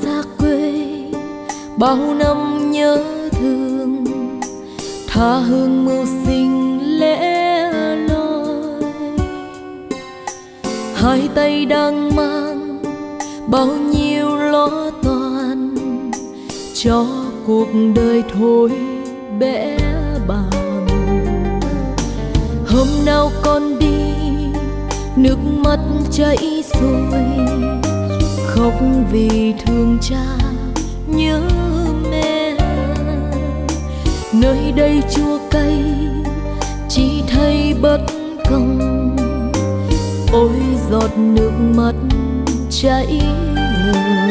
xa quê bao năm nhớ thương, tha hương mưu sinh lẻ loi. Hai tay đang mang bao nhiêu lo toan, cho cuộc đời thôi bé bàng. Hôm nào con đi nước mắt chảy xuôi, khóc vì thương cha nhớ mẹ. Nơi đây chua cay chỉ thấy bất công, ôi giọt nước mắt chảy ngừng.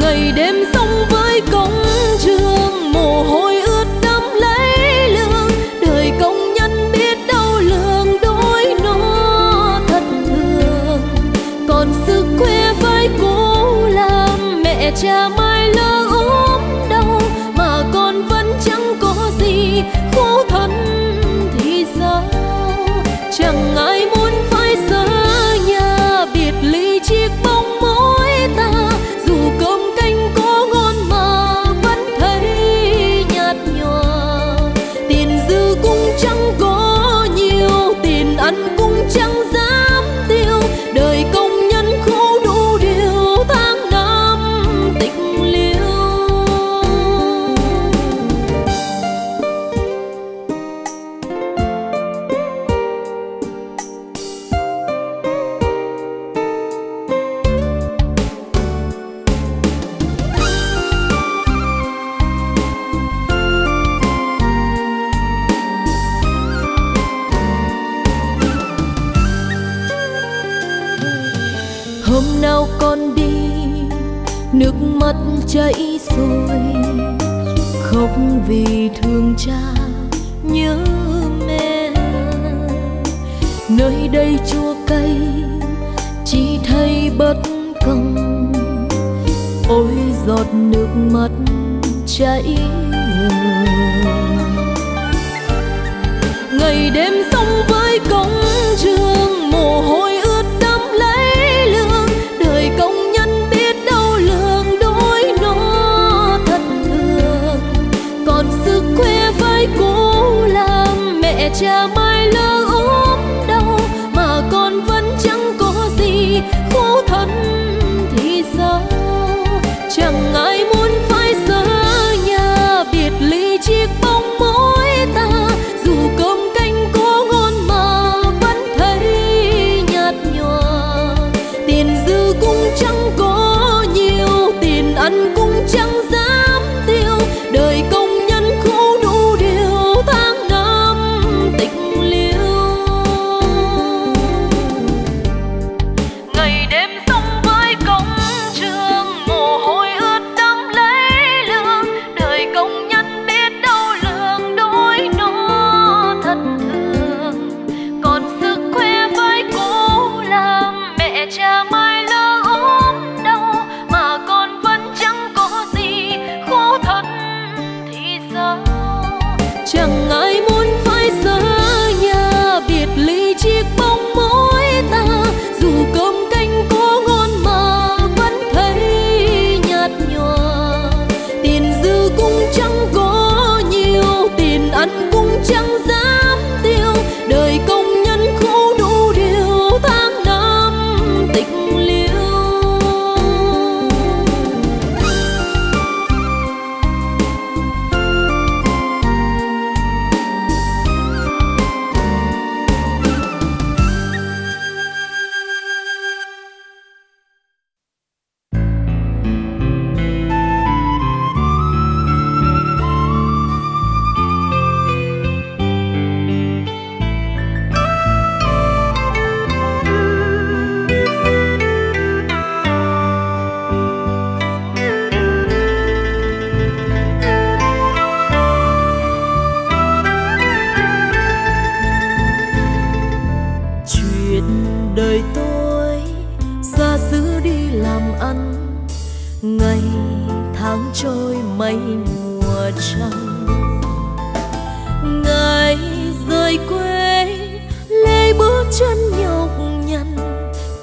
Ngày đêm sống với công trường, mồ hôi ướt đẫm lấy lương. Đời công nhân biết đâu lường, đối nó thật thường. Còn xứ quê với cố làm, mẹ cha mai lỡ ốm đau mà con vẫn chẳng có gì. Khổ thân thì sao, chẳng ai muốn phải xa nhà, biệt ly chiếc bóng mối ta. Dù cơm canh có ngon mà vẫn thấy nhạt nhòa, tiền dư cũng chẳng có nhiều, tiền ăn cũng chẳng dám tiêu. Đời công nhân khổ đủ điều, tháng năm tịch liêu. Hôm nào con đi nước mắt chảy xuôi, khóc vì thương cha nhớ mẹ. Nơi đây chua cay chỉ thấy bất công, ôi giọt nước mắt chảy ngừng. Ngày đêm sống với công trường, mồ hôi ướt đẫm lấy lương. Đời công nhân biết đâu lường, đối nó thật thường. Còn xứ quê với cố làm, mẹ cha mai lỡ ốm đau mà con vẫn chẳng có gì. Khổ thân thì sao, chẳng ai muốn phải xa nhà, biệt ly chiếc bóng mối ta. Dù cơm canh có ngon mà vẫn thấy nhạt nhòa, tiền dư cũng chẳng có nhiều, tiền ăn cũng chẳng dám tiêu. Đời công nhân khổ đủ điều, tháng năm tịch liêu. Ngày đêm sống với công trường, mồ hôi ướt đẫm lấy lương. Đời công nhân biết đâu lường, đối nó thật thường. Còn xứ quê với cố làm, mẹ cha mai lỡ ốm đau mà con vẫn chẳng có gì. Khổ thân thì sao, chẳng ai muốn phải xa nhà, biệt ly chiếc bóng mối ta. Dù cơm canh có ngon mà vẫn thấy nhạt nhòa, tiền dư cũng chẳng có nhiều, tiền ăn cũng chẳng dám tiêu. Đời công nhân khổ đủ điều, tháng năm tịch liêu.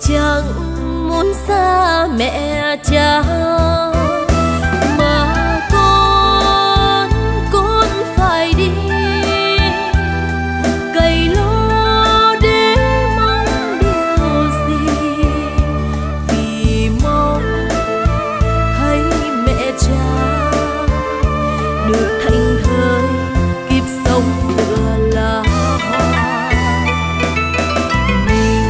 Chẳng muốn xa mẹ cha. Mà con phải đi cày lúa để mong điều gì, vì mong thấy mẹ cha được thành thơi kiếp sống tựa lá hoa. Mình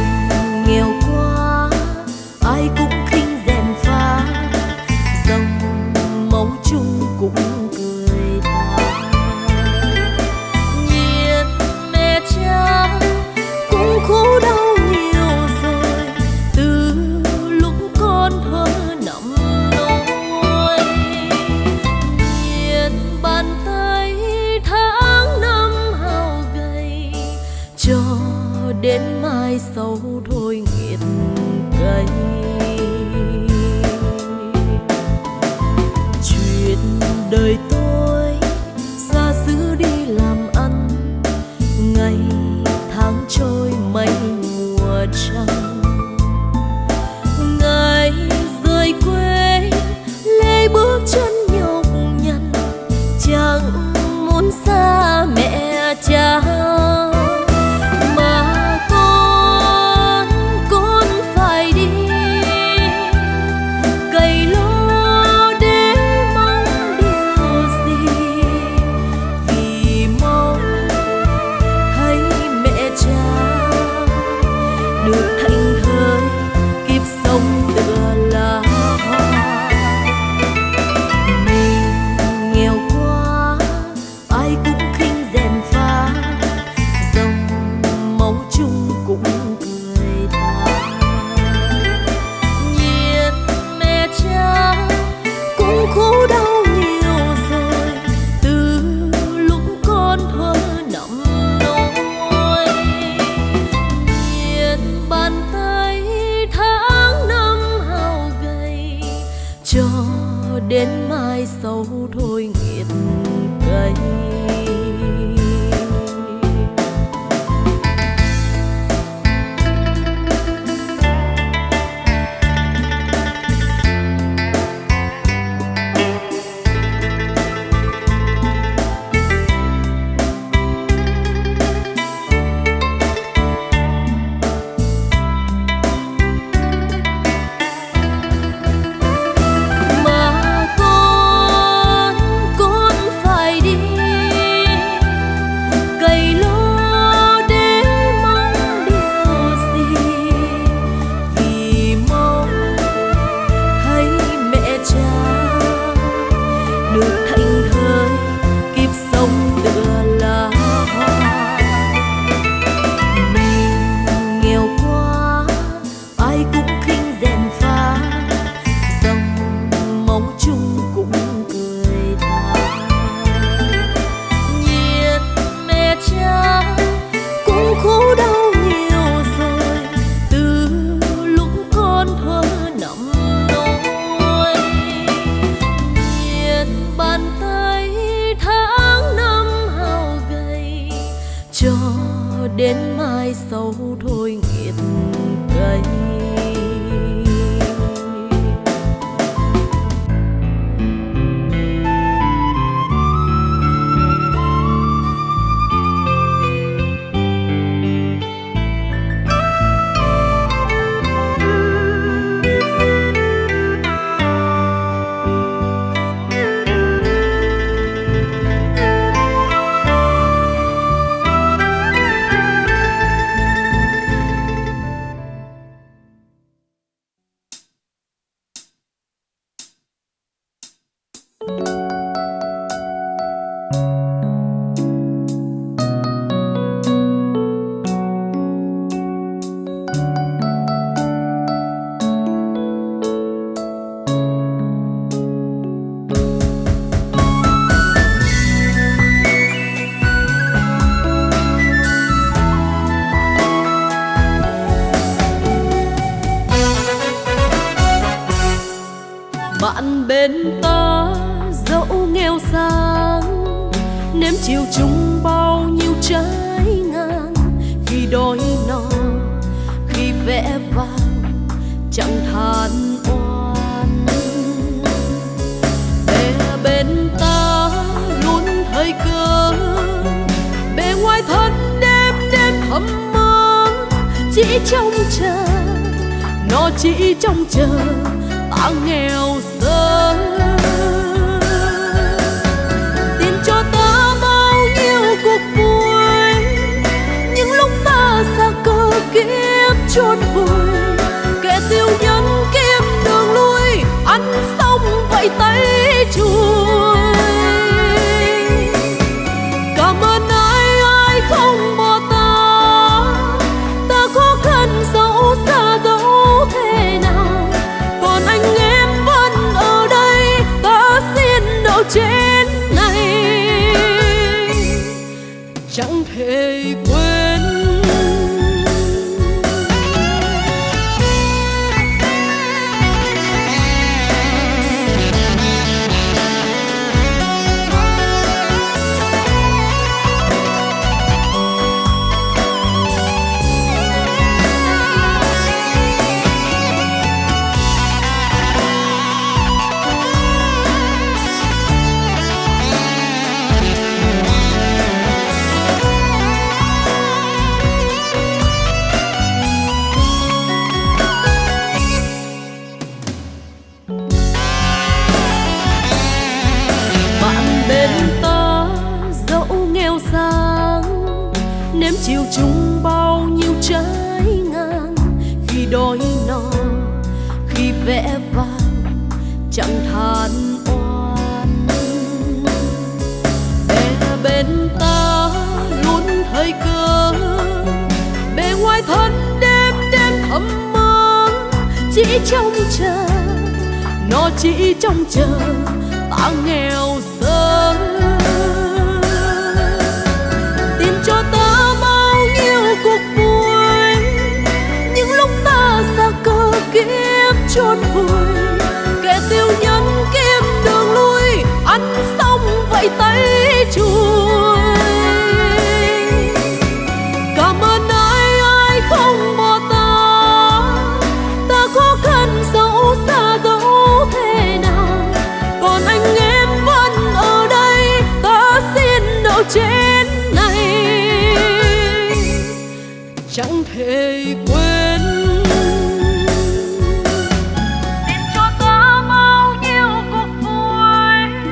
nghèo quá ai cũng khinh rèm pha, dòng máu chung cũng khổ đau nhiều rồi, từ lúc con thơ nằm nôi nhìn bàn tay tháng năm hao gầy, cho đến mai sau thôi nghiệt cây. Chuyện đời tôi xa xứ đi làm ăn, ngày tháng trôi mấy mùa trăng. Ngày rời quê lê bước chân nhọc nhằn, chẳng muốn xa mẹ cha. Mà con phải đi cày lúa để mong điều gì, vì mong thấy mẹ cha được thành thơi kiếp sống tựa lá hoa. Mình nghèo quá ai cũng khinh rèm pha, dòng máu chung cũng cười ta. Nhiệt mẹ cha cũng khổ đau nhiều rồi, từ lúc con thơ nằm nôi nhìn bàn tay tháng năm hao gầy, cho đến mai sau thôi nghiệt cây. Khổ đau nhiều rồi, từ lúc con thơ nằm nôi nhìn bàn tay tháng năm hao gầy, cho đến mai sau thôi nghiệt cây. Bạn bên ta dẫu nghèo sang, nếm chiều chung bao nhiêu trái ngang, khi đói no khi vẽ vang chẳng thà than oan. Bé bên ta luôn thời cơ, bé ngoài thân đêm đêm thầm mơ, chỉ trông chờ, nó chỉ trông chờ ta nghèo sớm. Tìm cho ta bao nhiêu cuộc vui, những lúc ta xa cơ kiếp chôn vùi. Kẻ tiêu nhân kiếm đường lui, ăn xong vậy tay chuối. Cảm ơn ai ai không bỏ ta, ta khó khăn dẫu xa dẫu thế nào, còn anh em vẫn ở đây, ta xin đậu trên này. Chẳng thể quên chiều chung bao nhiêu trái ngang, khi đói no khi vẽ vang chẳng than oan. Bé bên ta luôn thời cơ, bé ngoài thân đêm đêm thầm mơ, chỉ trông chờ, nó chỉ trông chờ ta nghèo sớm. Tìm cho ta cuộc vui, những lúc ta xa cơ kiếp chôn vùi. Kẻ tiêu nhân kiếm đường lui, ăn xong vậy tay chuối. Cảm ơn ai ai không bỏ ta, ta khó khăn dẫu xa dẫu thế nào, còn anh em vẫn ở đây, ta xin đậu trên này. Chẳng thể quên. Tìm cho ta bao nhiêu cuộc vui,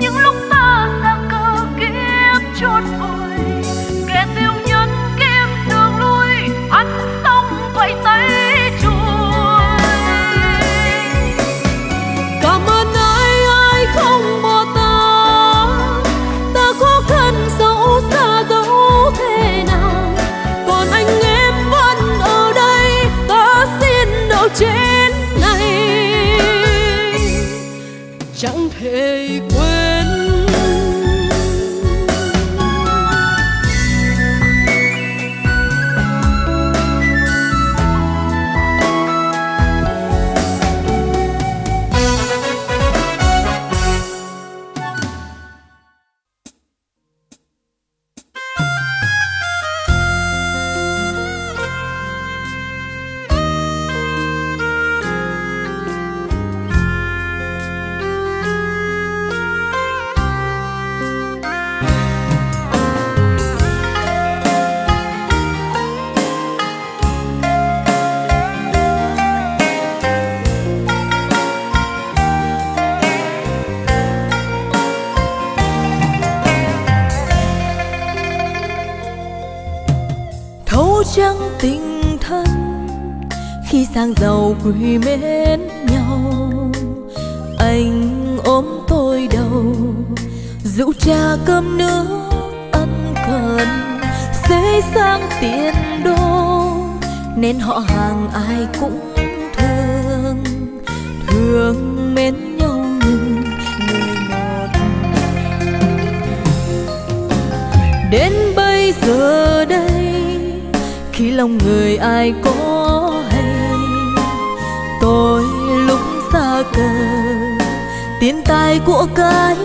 những lúc ta xa cơ kiếp chôn vùi. Kẻ tiêu nhân kiếm đường lui, ăn xong vậy tay chuối. Cảm ơn ai ai không bỏ ta, ta khó khăn dẫu xa dẫu thế nào, còn anh em vẫn ở đây, ta xin đậu trên này. Chẳng thể quên. Sang giàu quý mến nhau, anh ôm tôi đầu, rượu trà cơm nước ân cần, xây sang tiền đô nên họ hàng ai cũng thương, thương mến nhau như người một. Đến bây giờ đây, khi lòng người ai có tôi lúc xa cờ, tiền tài của cái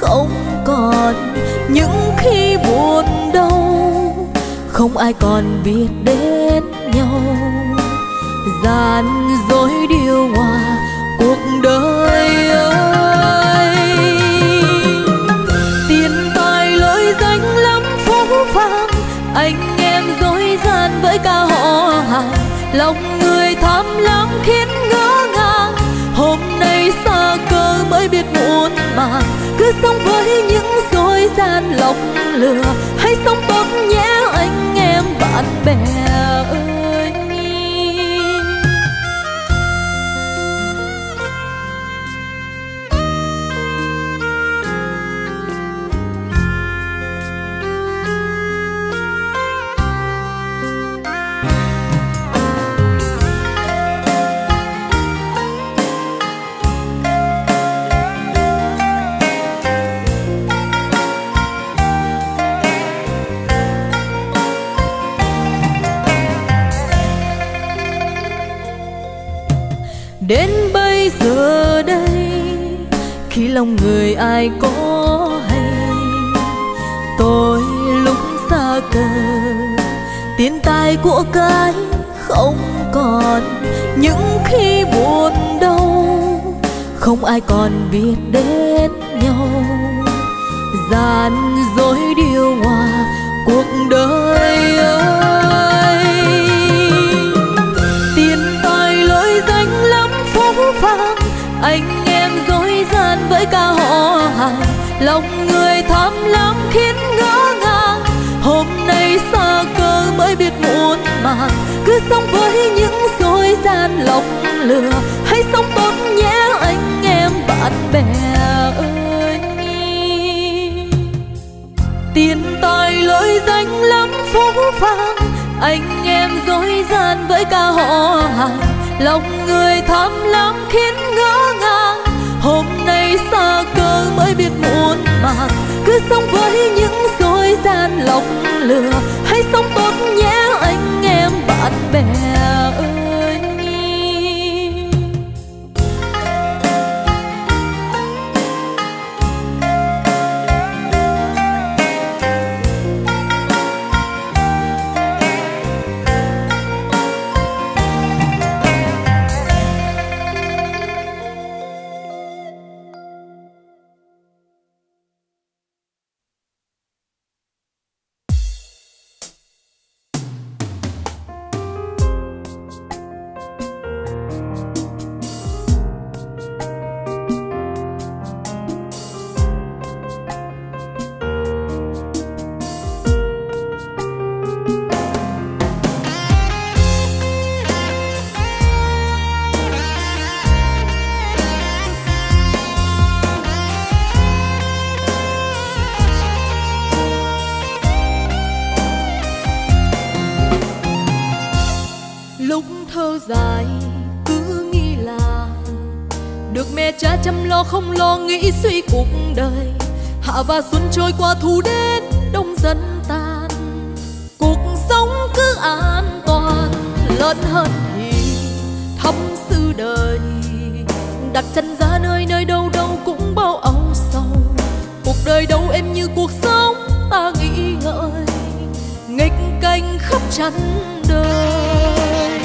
không còn, những khi buồn đau không ai còn biết đến nhau. gian dối điều hòa cuộc đời ơi. Tiền tài lối danh lắm phú phàng, anh em dối gian với cả họ hàng. Lòng người tham lam khiến ngỡ ngàng, hôm nay xa cơ mới biết muộn màng. Cứ sống với những dối gian lọc lừa, hãy sống tốt nhé anh em bạn bè ơi. Đến bây giờ đây, khi lòng người ai có hay, tôi lúc xa cờ, tiền tài của cái không còn. Những khi buồn đau, không ai còn biết đến nhau. Gian dối điều hòa cuộc đời ơi. Anh em dối gian với cả họ hàng, lòng người tham lam khiến ngỡ ngàng. Hôm nay xa cơ mới biết muộn màng, cứ sống với những dối gian lọc lừa, hãy sống tốt nhé anh em bạn bè ơi. Tiền tài lỗi danh lắm phú phàng, anh em dối gian với cả họ hàng. Lòng người tham lam khiến ngỡ ngàng, hôm nay xa cơ mới biết muộn màng. Cứ sống với những dối gian lọc lừa, hãy sống tốt nhé anh em bạn bè ơi. Không lo nghĩ suy cuộc đời, hạ và xuân trôi qua thu đến đông dần tan. Cuộc sống cứ an toàn lớn hơn thì thấm sự đời, đặt chân ra nơi nơi đâu đâu cũng bao âu sầu. Cuộc đời đâu em như cuộc sống ta nghĩ ngợi, nghịch cảnh khắp chắn đời.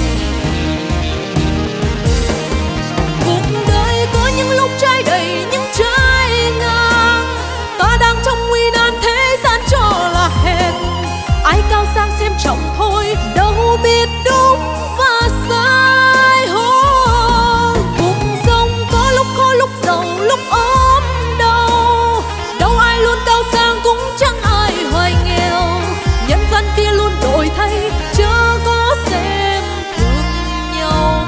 Cuộc đời có những lúc trái đầy những trái ngang, ta đang trong nguy nan thế gian cho là hèn. Ai cao sang xem trọng thôi, đâu biết đúng và sai. Cuộc sống có lúc khó lúc giàu lúc ốm đau, đâu ai luôn cao sang cũng chẳng ai hoài nghèo. Nhân gian kia luôn đổi thay, chớ có xem thường nhau.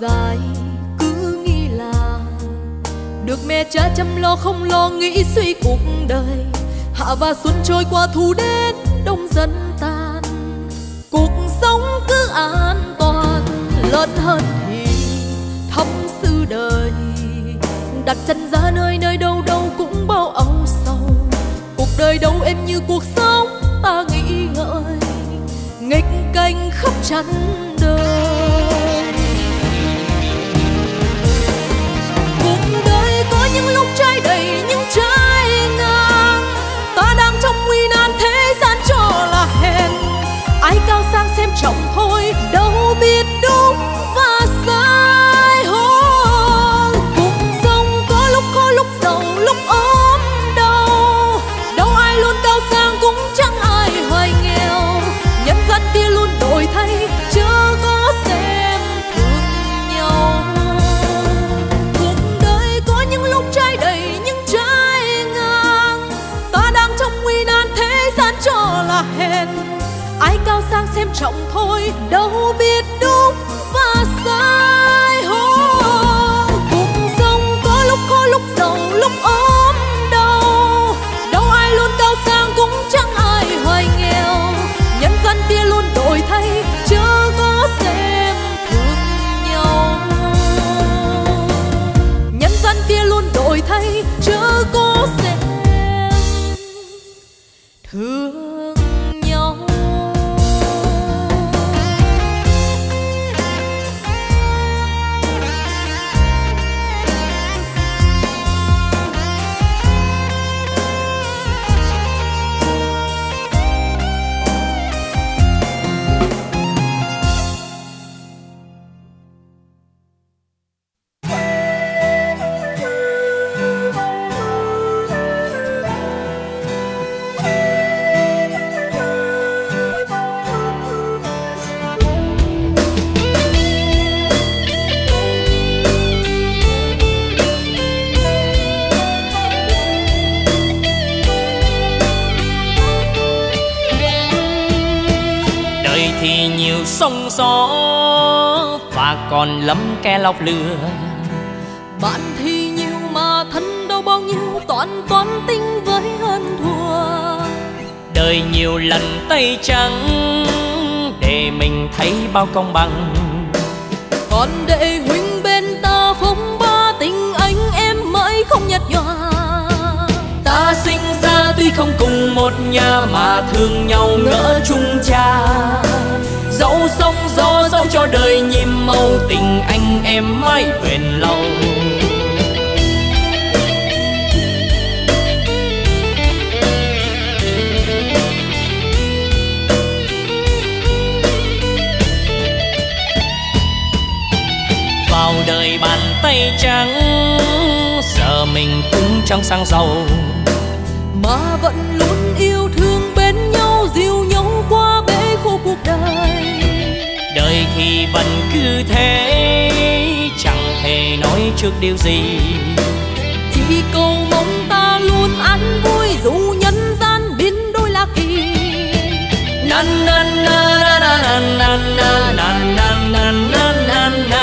Dài cứ nghĩ là được mẹ cha chăm lo, không lo nghĩ suy cuộc đời, hạ và xuân trôi qua thu đến đông dần tan. cuộc sống cứ an toàn, lớn hơn thì thấm sư đời, đặt chân ra nơi nơi đâu đâu cũng bao âu sầu. Cuộc đời đâu êm như cuộc sống ta nghĩ ngợi, nghịch cảnh khắp chắn đời. Cuộc đời có những lúc trái đầy những trái ngang, ta đang trong nguy nan thế gian cho là hèn. Ai cao sang xem trọng thôi, đâu biết đúng và sai hơn. Cuộc sống có lúc khó lúc giàu lúc ốm đau, đâu ai luôn cao sang cũng chẳng ai hoài nghèo. Nhân dân kia luôn đổi thay, chưa có xem thương nhau. Cuộc đời có những lúc trái đầy những trái ngang, ta đang trong nguy nan thế gian cho là hèn. Ai cao sang xem trọng thôi, đâu biết đúng và sai hơn. Cuộc sống có lúc khó lúc giàu lúc ốm đau, đâu ai luôn cao sang cũng chẳng ai hoài nghèo. Nhân dân kia luôn đổi thay, chưa có xem thương nhau. Nhân dân kia luôn đổi thay, chưa có xem thương nhau. Sông gió và còn lắm kẻ lọc lừa, bạn thì nhiều mà thân đâu bao nhiêu, toán tính với hơn thua. Đời nhiều lần tay trắng để mình thấy bao công bằng, còn đệ huynh bên ta phong ba tình anh em mãi không nhạt nhòa. Ta sinh ra tuy không cùng một nhà mà thương nhau ngỡ chung cha. Dẫu sóng gió dẫu cho đời nhiệm màu, tình anh em mãi bền lâu. Vào đời bàn tay trắng, giờ mình cũng chẳng sang giàu mà vẫn luôn yêu thương bên nhau, dìu nhau qua bể khổ cuộc đời. Đời thì vẫn cứ thế, chẳng thể nói trước điều gì, chỉ cầu mong ta luôn an vui dù nhân gian biến đôi là kỳ. Na na na na na na na na na na na na.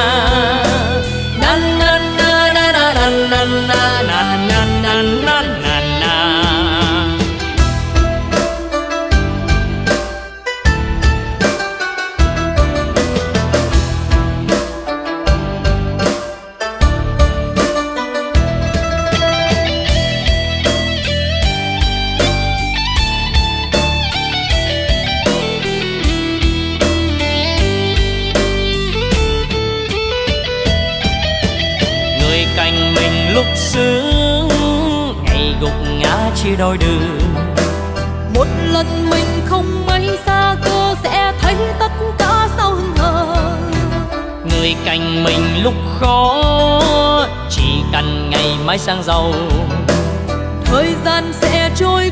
Chia đôi đường, một lần mình không may xa cơ sẽ thấy tất cả sao hững hờ. Người cạnh mình lúc khó chỉ cần ngày mai sang giàu. Thời gian sẽ trôi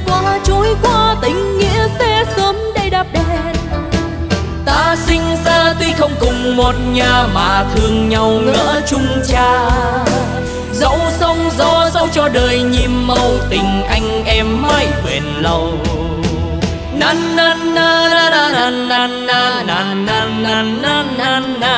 qua, tình nghĩa sẽ sớm đây đạp đèn. Ta sinh ra tuy không cùng một nhà mà thương nhau ngỡ chung cha. Dẫu sóng gió dẫu cho đời nhiệm màu, tình anh em mãi bền lâu. Na na na na na na na na na na na na na na.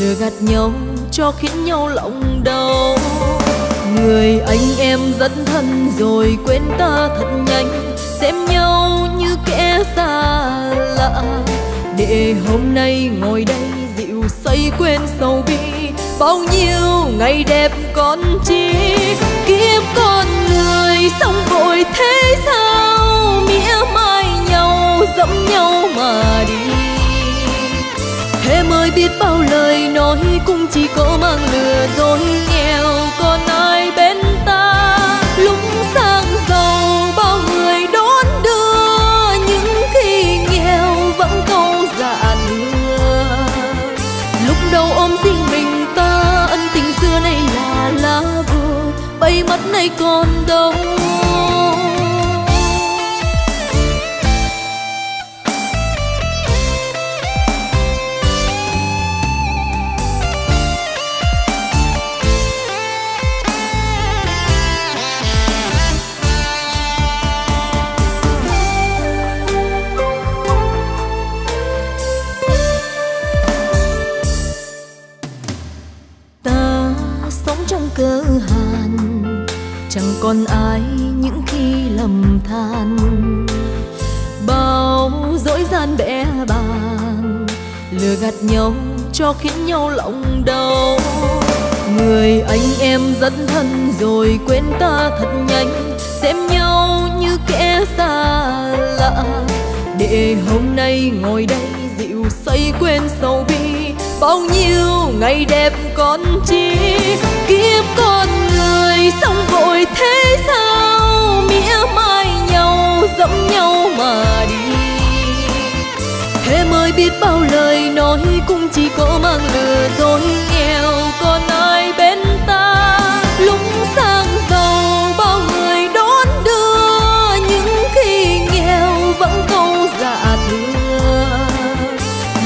lừa gạt nhau cho khiến nhau lòng đau. Người anh em rất thân rồi quên ta thật nhanh, xem nhau như kẻ xa lạ. Để hôm nay ngồi đây dịu say quên sầu bi, bao nhiêu ngày đẹp còn chi. Kiếp con người xong vội thế sao, mỉa mai nhau dẫm nhau mà đi. Em ơi biết bao lời nói cũng chỉ có mang lừa dối nghèo, còn ai bên ta lúc sang giàu bao người đón đưa, những khi nghèo vẫn câu dạ lừa. Lúc đầu ôm riêng mình ta ân tình xưa nay là lá vôi, bay mất nay còn đâu. Cơ hàn chẳng còn ai những khi lầm than, bao dỗi gian bẽ bàng lừa gạt nhau cho khiến nhau lòng đau. Người anh em rất thân rồi quên ta thật nhanh, xem nhau như kẻ xa lạ. Để hôm nay ngồi đây dịu say quên sầu bi, bao nhiêu ngày đẹp còn chi. Kiếp con người xong vội thế sao, mỉa mai nhau dẫm nhau mà đi. Em ơi biết bao lời nói cũng chỉ có mang lừa dối nghèo, còn ai bên ta lúc sang giàu bao người đón đưa, những khi nghèo vẫn câu dạ thừa.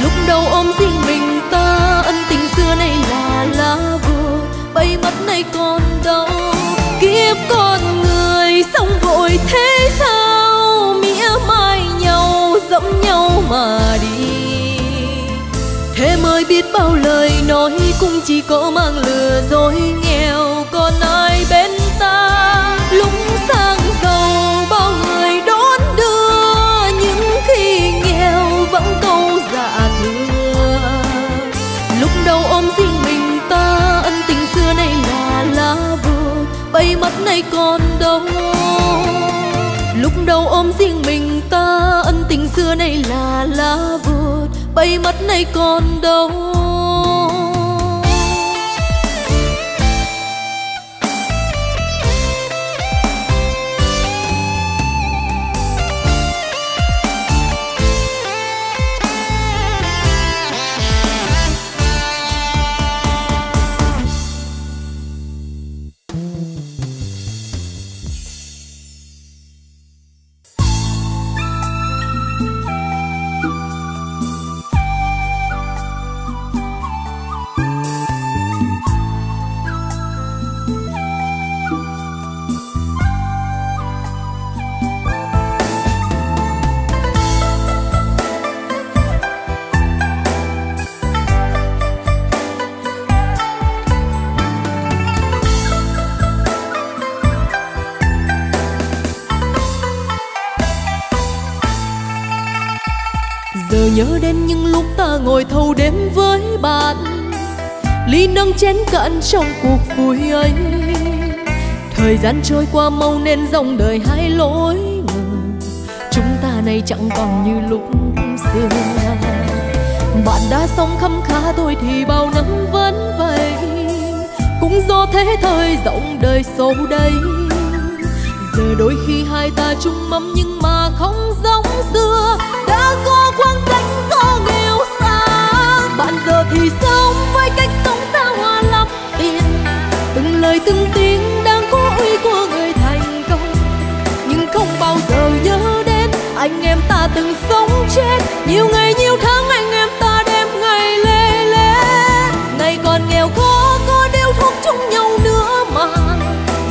Lúc đầu ôm riêng mình ta ân tình xưa nay là lá vôi, bay mất nay còn đâu. Kiếp con người xong vội thế sao, mỉa mai nhau dẫm nhau mà đi. Em ơi biết bao lời nói cũng chỉ có mang lừa dối nghèo, còn ai bên ta lúc sang giàu bao người đón đưa, những khi nghèo vẫn câu dạ thừa. Lúc đầu ôm riêng mình ta ân tình xưa nay là lá vôi, bay mất nay còn đâu. Lúc đầu ôm riêng mình ta ân tình xưa nay là lá vôi, bay mất nay còn đâu. Nhớ đến những lúc ta ngồi thâu đêm với bạn, ly nâng chén cạn trong cuộc vui ấy. Thời gian trôi qua mau nên dòng đời hai lối ngừng, chúng ta nay chẳng còn như lúc xưa. Bạn đã sống khấm khá tôi thì bao năm vẫn vậy, cũng do thế thời dòng đời sâu đây. Giờ đôi khi hai ta chung mâm nhưng mà không giống xưa, đã có khoảng cách do nghèo xa. Bạn giờ thì sống với cách sống xa hoa lắm tiền, từng lời từng tiếng đang cố uy của người thành công, nhưng không bao giờ nhớ đến anh em ta từng sống chết. Nhiều ngày nhiều tháng anh em ta đem ngày lê lê, ngày còn nghèo khó có điếu thuốc chung nhau nữa mà,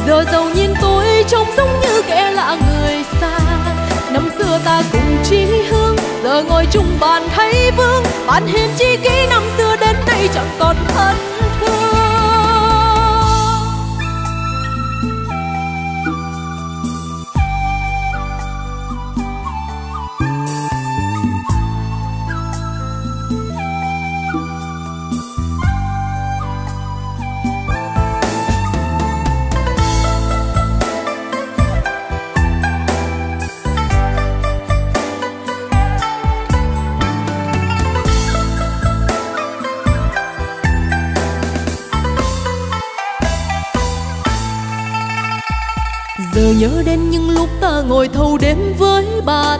giờ giàu nhiên tôi trông giống như kẻ lạ người xa. Năm xưa ta cùng chí hướng, giờ ngồi chung bàn thấy vương, bạn hiền chi kỷ năm xưa đến nay chẳng còn giờ nhớ đến những lúc ta ngồi thâu đêm với bạn,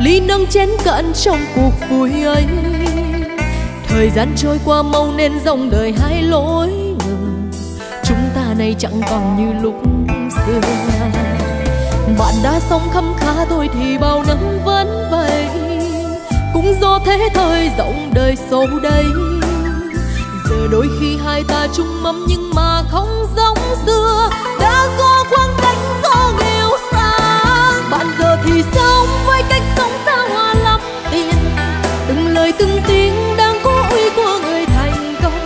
ly nâng chén cạn trong cuộc vui ấy. Thời gian trôi qua mau nên dòng đời hai lối ngừng, chúng ta nay chẳng còn như lúc xưa. Bạn đã sống khấm khá thôi thì bao năm vẫn vậy, cũng do thế thời rộng đời sâu đây. Giờ đôi khi hai ta chung mâm nhưng mà không giống xưa, đã có khoảng cách do nghèo xa. Bạn giờ thì sống với cách sống xa hoa lắm tiền, từng lời từng tiếng đang có uy của người thành công,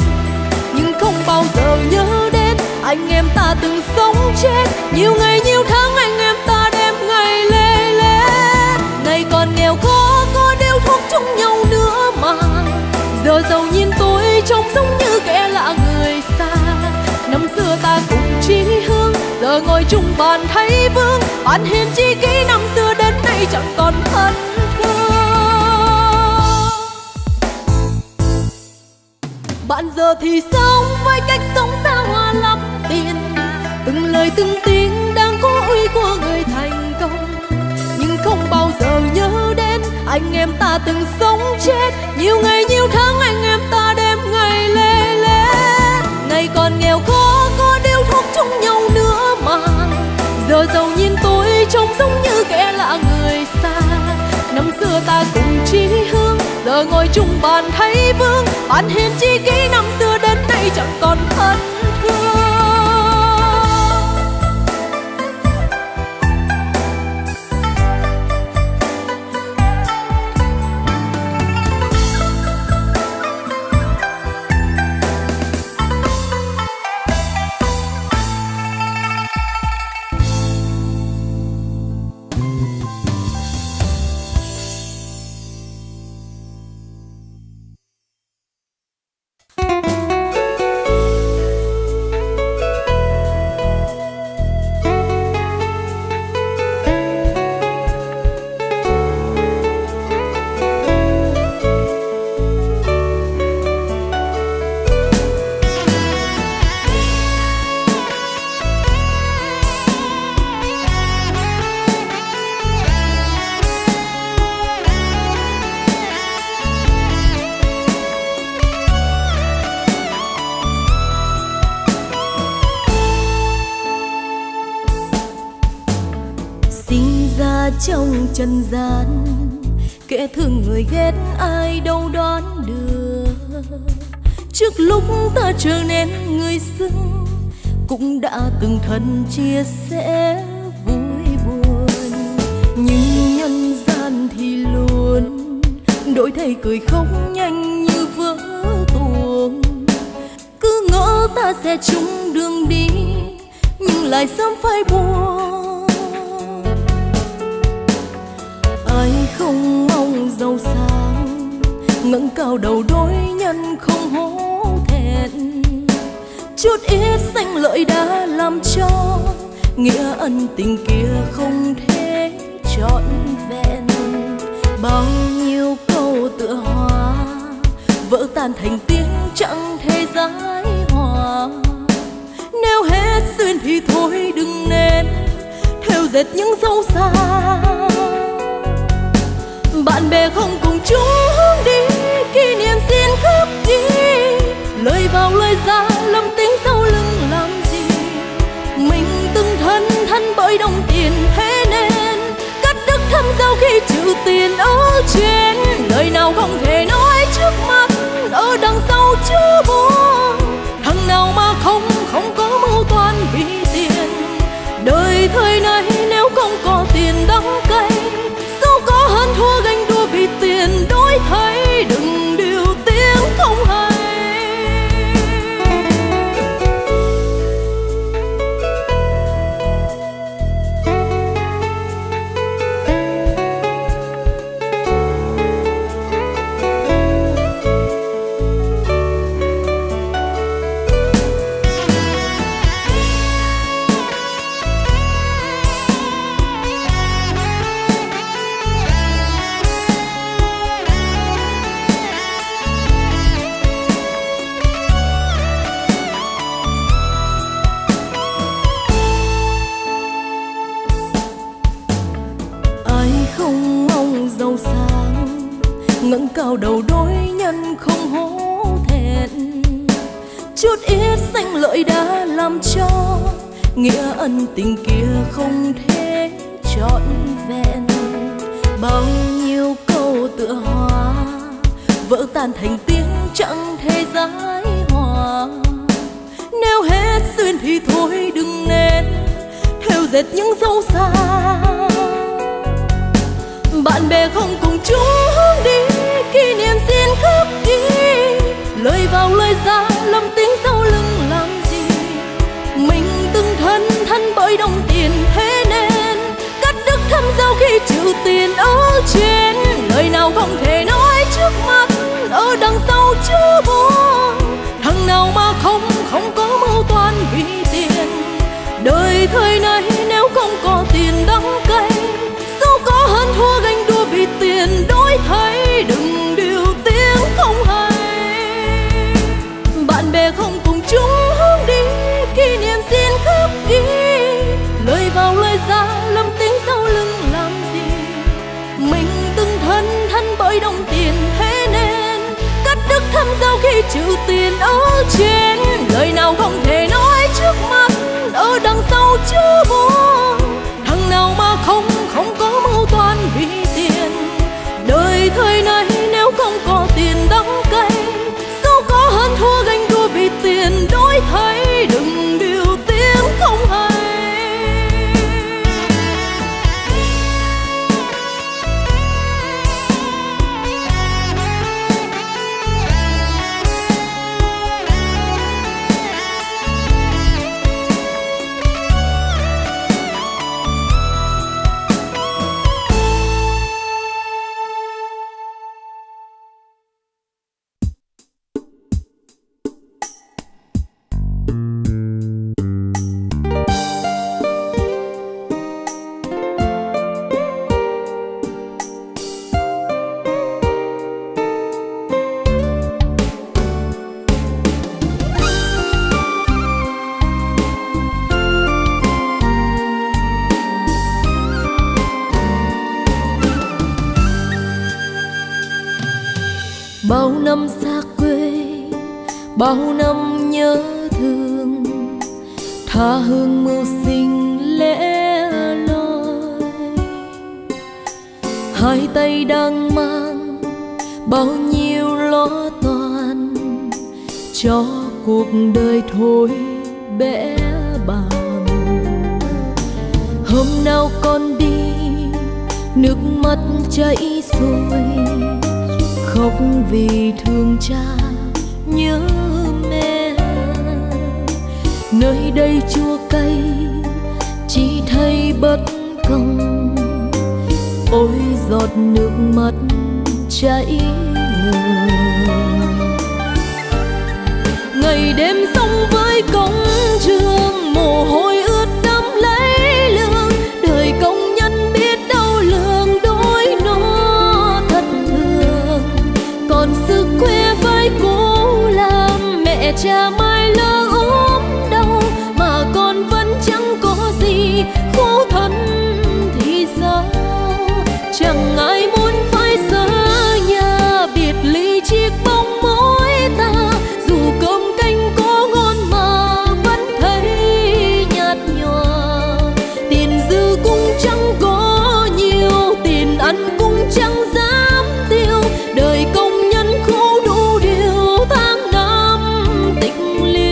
nhưng không bao giờ nhớ đến anh em ta từng sống chết. Nhiều ngày nhiều tháng anh em ta đêm ngày lê lết, ngày còn nghèo khó có điếu thuốc chung nhau nữa mà giờ giàu nhìn tôi trông giống như kẻ lạ người xa. Năm xưa ta cùng chí hướng, giờ ngồi chung bàn thấy vương. Bạn hiền chi kỷ năm xưa đến nay chẳng còn thân thương. Bạn giờ thì sống với cách sống xa hoa lắm tiền, từng lời từng tiếng đang có uy của người thành công, nhưng không bao giờ nhớ đến anh em ta từng sống chết. Nhiều ngày nhiều tháng anh em ta đêm ngày lê lết, ngày còn nghèo khó có điếu thuốc chung nhau nữa mà giờ giàu nhìn tôi trông giống như kẻ lạ người xa. Năm xưa ta cùng chí hướng, giờ ngồi chung bàn thấy vương. Bạn hiền chi kỷ năm xưa đến nay chẳng còn thân thương. Trong trần gian kẻ thương người ghét ai đâu đoán được, trước lúc ta trở nên người xưa cũng đã từng thân chia sẻ vui buồn. Nhưng nhân gian thì luôn đổi thay cười khóc nhanh như vỡ tuồng, cứ ngỡ ta sẽ chung đường đi nhưng lại sớm phải buồn. Ai không mong giàu sang, ngẩng cao đầu đối nhân không hổ thẹn, chút ít danh lợi đã làm cho nghĩa ân tình kia không thể trọn vẹn. Bao nhiêu câu tựa hoa vỡ tan thành tiếng chẳng thể giải hòa. Nếu hết duyên thì thôi đừng nên theo dệt những dấu xa. Bạn bè không cùng chung hướng đi, kỷ niệm xin khắc ghi, lời vào lời ra lầm tính sau lưng làm gì. Mình từng thân thân bởi đồng tiền, thế nên cắt đứt thâm sâu khi chữ tiền ở trên. Lời nào không thể nói trước mắt, ở đằng sau chứa buồn. Thằng nào mà không có mâu toan vì tiền. Đời thời này nếu không có tiền đắng cay, có hơn thua ganh đua vì tiền đổi thay. Đừng điều tiếng không hay. chút ít xanh lợi đã làm cho nghĩa ân tình kia không thể trọn vẹn. Bao nhiêu câu tựa hoa vỡ tan thành tiếng chẳng thể giải hòa. Nếu hết duyên thì thôi đừng nên theo dệt những dấu xa. Bạn bè không cùng chung hướng đi, kỷ niệm riêng khắc ghi, lời vào lời ra lầm tính sau lưng làm gì. Mình từng thân thân bởi đồng tiền, thế nên cắt đứt thâm giao khi trừ tiền ở trên. Lời nào không thể nói trước mắt, ở đằng sau chưa buồn. Thằng nào mà không có mâu toan vì tiền. Đời thời này nếu không có tiền đắng cay, dẫu có hơn thua ganh đua vì tiền đổi thay. Đừng điều tiếng không hay, bạn bè không cùng chung hướng đi, kỷ niệm xin khắc ghi, lời vào lời ra lầm tính sau lưng làm gì. Mình từng thân thân bởi đồng tiền, thế nên cắt đứt thân giao khi trừ tiền ở trên. Lời nào không thể nói trước mắt, ở đằng sau chưa buồn. Thằng nào mà không có mâu toan vì tiền. Đời thời này nếu không có tiền đắng cay, dẫu có hơn thua ganh đua vì tiền đổi thay. Đừng điều tiếng không hay. Bao năm xa quê, bao năm nhớ thương, tha hương mưu sinh lẻ loi. Hai tay đang mang bao nhiêu lo toan, cho cuộc đời thôi bẽ bàng. Hôm nào con đi, nước mắt chảy xuôi, khóc vì thương cha nhớ mẹ. Nơi đây chua cay chỉ thấy bất công, ôi giọt nước mắt chảy ngược. Ngày đêm sống với công trường, mồ hôi ướt đẫm lấy lương. Đời công nhân biết đau lường, đôi nó thật thương. Còn sức quê phải cố làm, mẹ cha mai lỡ ốm đau mà con vẫn chẳng có gì. Khổ thân thì sao, chẳng ai muốn phải xa nhà, biệt ly chiếc bóng mối ta. Dù cơm canh có ngon mà vẫn thấy nhạt nhòa, tiền dư cũng chẳng có nhiều, tiền ăn cũng chẳng dám tiêu. Đời công nhân khổ đủ điều, tháng năm tịch liêu.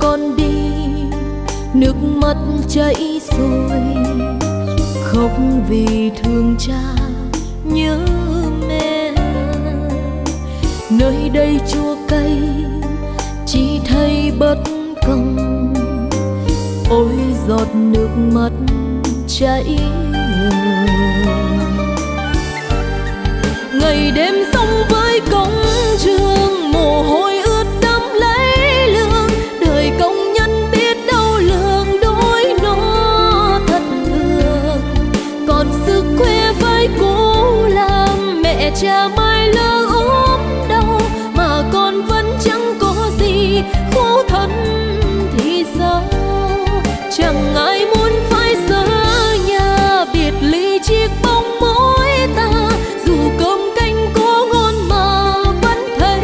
Con đi, nước mắt chảy xuôi, khóc vì thương cha nhớ mẹ. Nơi đây chua cay chỉ thấy bất công, ôi giọt nước mắt chảy ngược. Ngày đêm sống với công trường, mồ hôi ướt đẫm lấy lương. Công nhân biết đau lường, đôi nó trà mai lỡ ốm đau mà con vẫn chẳng có gì khổ thân thì sao? Chẳng ai muốn phải xa nhà biệt ly chiếc bóng mối ta, dù cơm canh có ngon mà vẫn thấy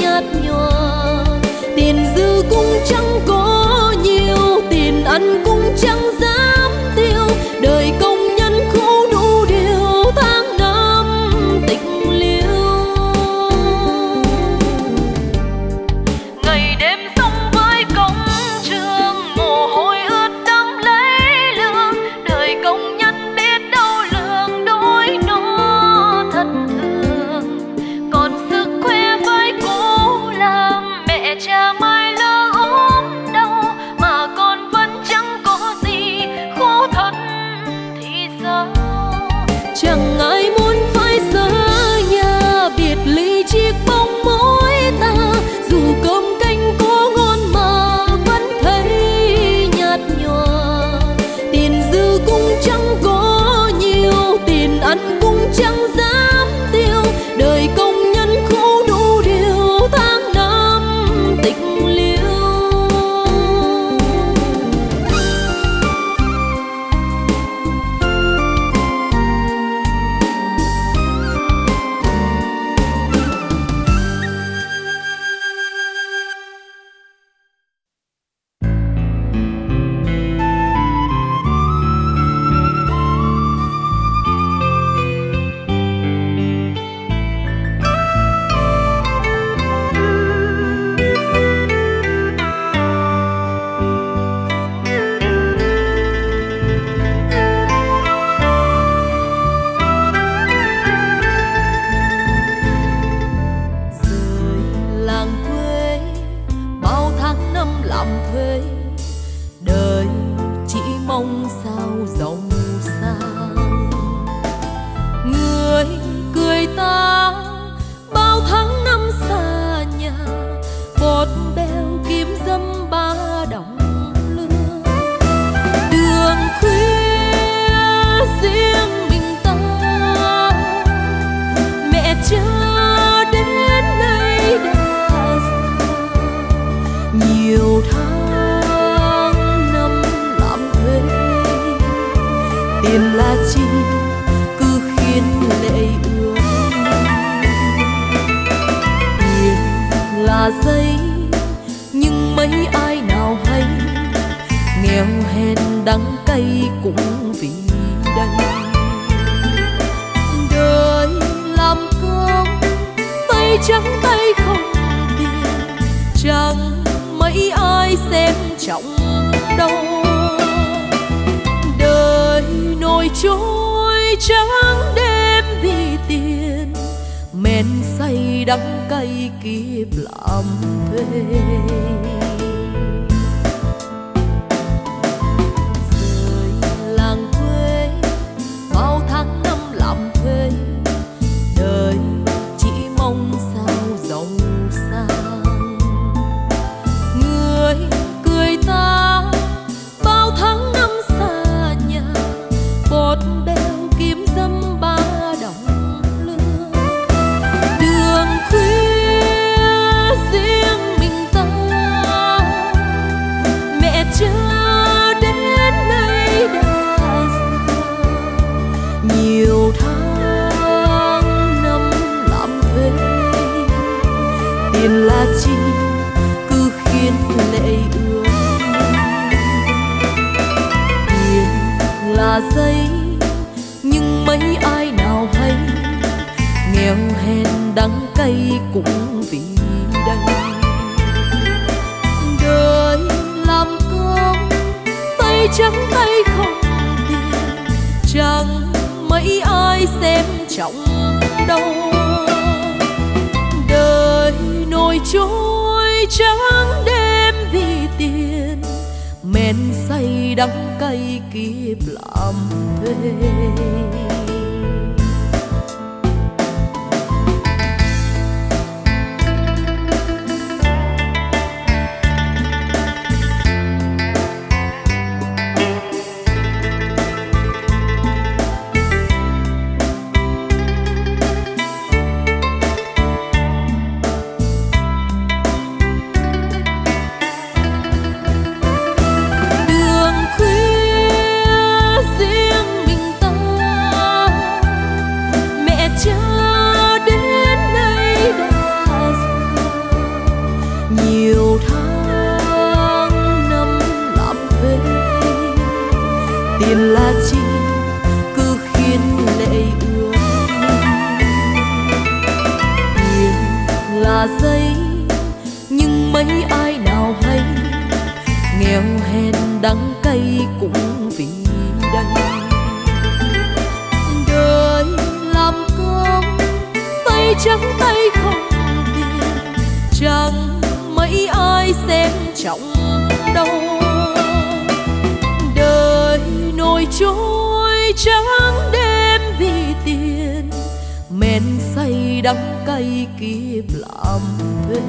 nhạt nhòa. Tiền dư cũng chẳng có nhiều, tiền ăn cũng chẳng dám tiêu, đời công em là chi cứ khiến lệ ướt. Tiền là giấy nhưng mấy ai nào hay, nghèo hèn đắng cay cũng vì đây. Đời làm công tay trắng tay không tiền, chẳng mấy ai xem trọng đâu. Đời trôi trắng đêm vì tiền, men say đắng cay kiếp làm thuê.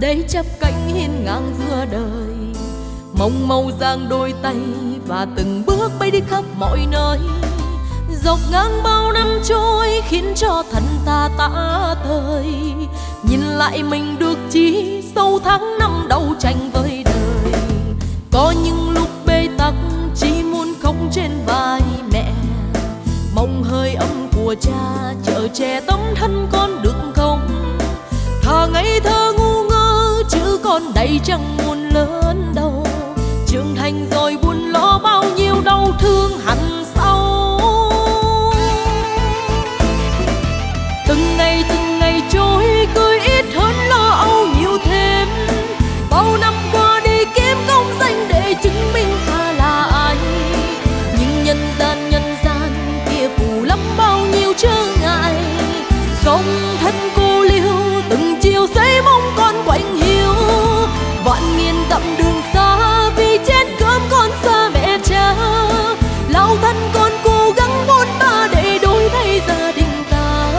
Đây chắp cánh hiên ngang giữa đời, mong màu giang đôi tay và từng bước bay đi khắp mọi nơi. Dọc ngang bao năm trôi khiến cho thân ta tả tơi, nhìn lại mình được chi sau tháng năm đấu tranh với đời. Có những lúc bê tắc chỉ muốn khóc trên vai mẹ, mong hơi ấm của cha chở che tấm thân con được không. Thà ngây thơ ngu ngơ chứ con đây chẳng muốn lớn đâu, trưởng thành rồi buồn lo bao nhiêu đau thương hằn sâu. Từng ngày trôi cười ít hơn lo âu nhiều thêm, bao năm qua đi kiếm công danh để chứng minh ta là ai. Nhưng nhân gian kia phủ lắm bao nhiêu trở ngại, sống thân cô liêu từng chiều giấy mong con quạnh hiu. Vạn nghìn dặm đường xa vì chén cơm con xa mẹ cha, lao thân con cố gắng vun ba để đổi thay gia đình ta.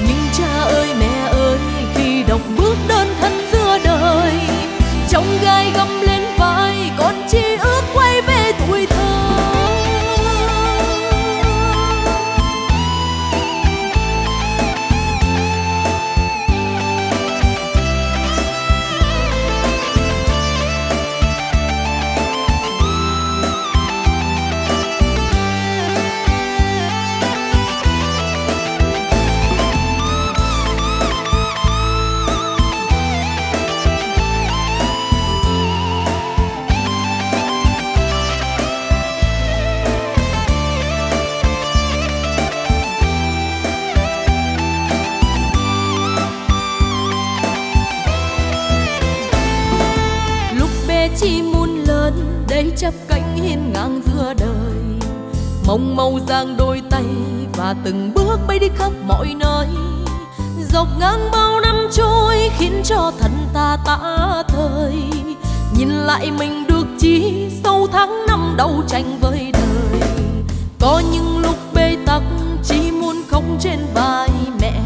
Nhưng cha ơi mẹ ơi khi độc bước đơn thân giữa đời, chồng gai găm lên vai con chỉ ước quay về tuổi thơ. Chắp cánh hiên ngang giữa đời, mong màu giang đôi tay và từng bước bay đi khắp mọi nơi. Dọc ngang bao năm trôi khiến cho thân ta tả tơi, nhìn lại mình được chi sau tháng năm đấu tranh với đời. Có những lúc bê tắc chỉ muốn khóc trên vai mẹ,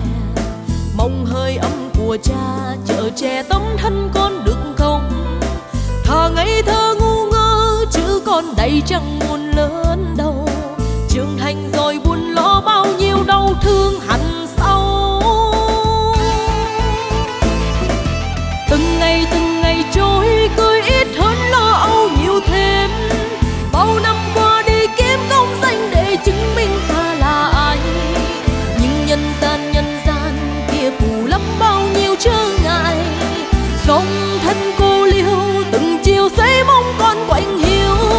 mong hơi ấm của cha chở che tấm thân con được không. Thà ngây thơ ngu ngơ chứ con đây chẳng muốn lớn đâu, trưởng thành rồi buồn lo bao nhiêu đau thương hằn sâu. Từng ngày trôi cười ít hơn lo âu nhiều thêm, bao năm qua đi kiếm công danh để chứng minh ta là ai. Nhưng nhân gian kia phủ lắm bao nhiêu trở ngại, sống thân cô liêu từng chiều giấy mong con quạnh hiu.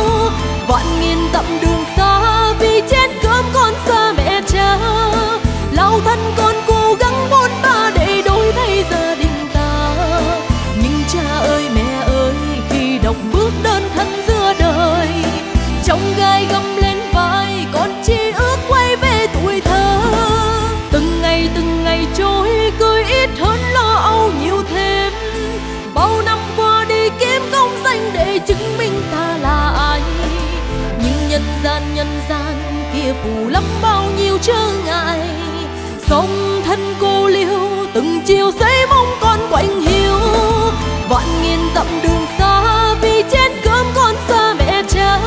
phủ lắm bao nhiêu trở ngại. Song thân cô liêu từng chiều xây mong con quạnh hiu, vạn nghìn dặm đường xa vì chén cơm con xa mẹ cha.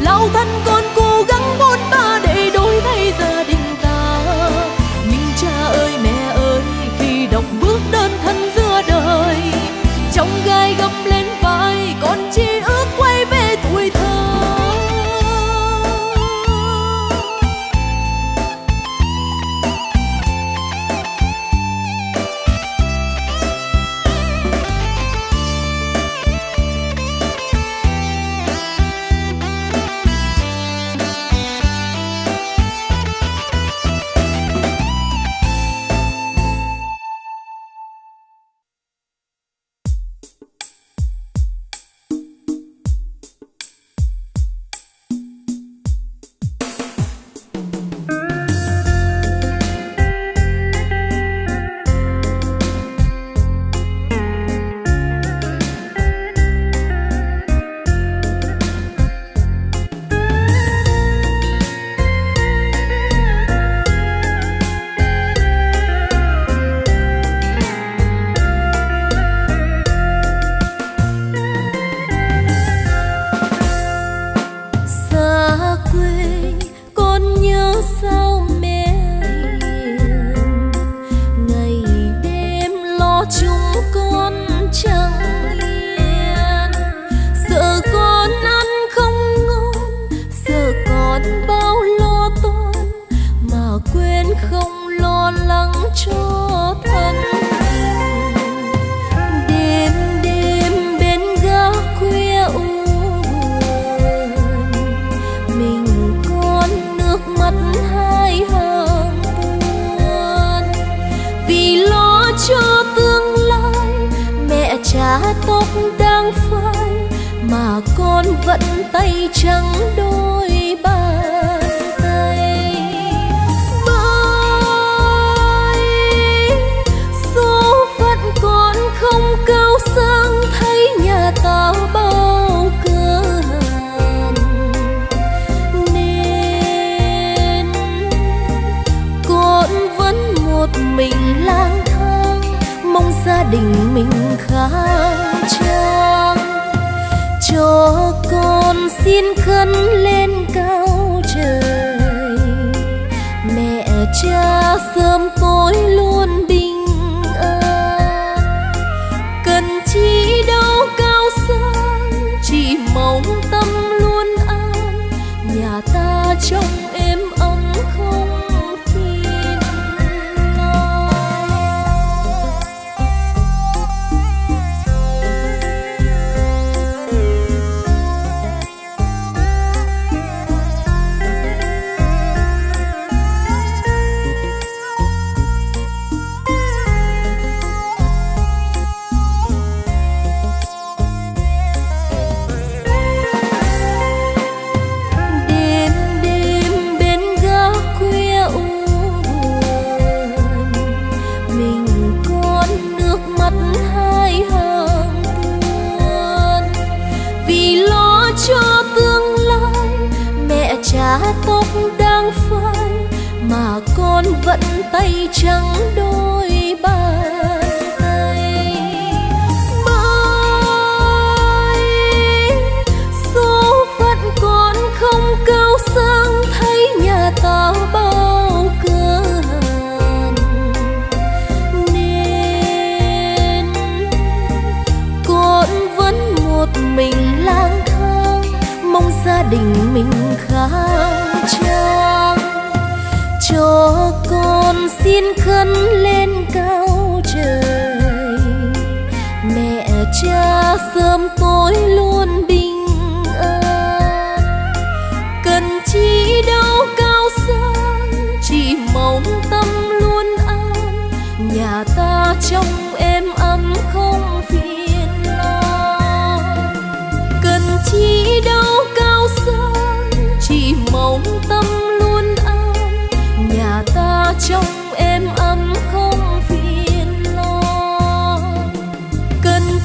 Lao thân con cố gắng vun ba để đổi thay gia đình ta. Nhưng cha ơi mẹ ơi, khi độc bước đơn thân giữa đời, trong gai găm lên vai con chỉ ước quay về tuổi thơ.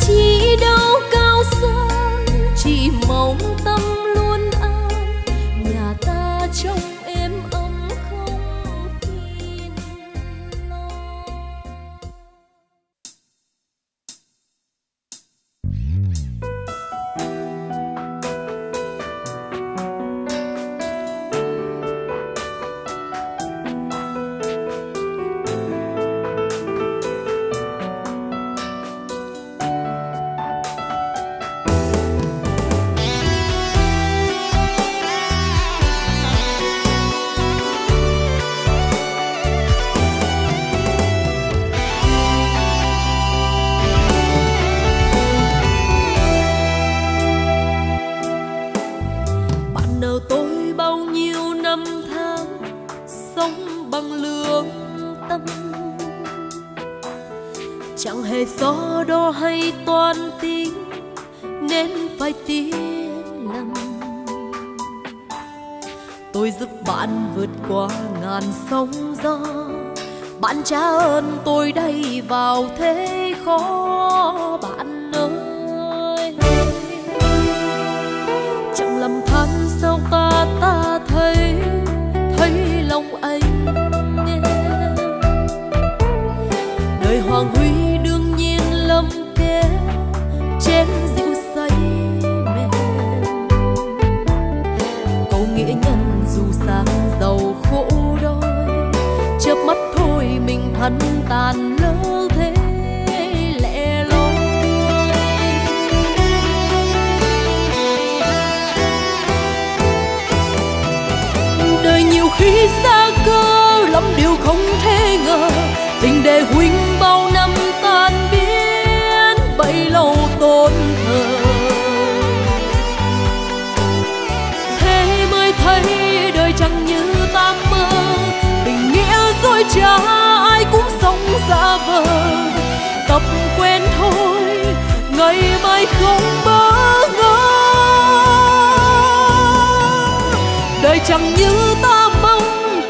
Chỉ đâu cao xa tiếng nên phải tiếng lầm. Tôi giúp bạn vượt qua ngàn sóng gió, bạn trả ơn tôi đây vào thế khó. Bạn ơi, chẳng lầm than sao ta thấy lòng anh em. Đời hoàng huy đương nhiên lầm kê trên dịu say mê. Câu nghĩa nhân dù sang giàu khổ đôi, chớp mắt thôi mình thân tàn lỡ thế lẻ loi. Đời nhiều khi xa cơ lắm điều không thể ngờ, tình đề huynh bao năm tan biến bấy lâu tổn thờ. Thế mới thấy đời chẳng như ta mơ, tình nghĩa dối trá ai cũng sống giả vờ. Tập quen thôi ngày mai không bỡ ngỡ, đời chẳng như ta mong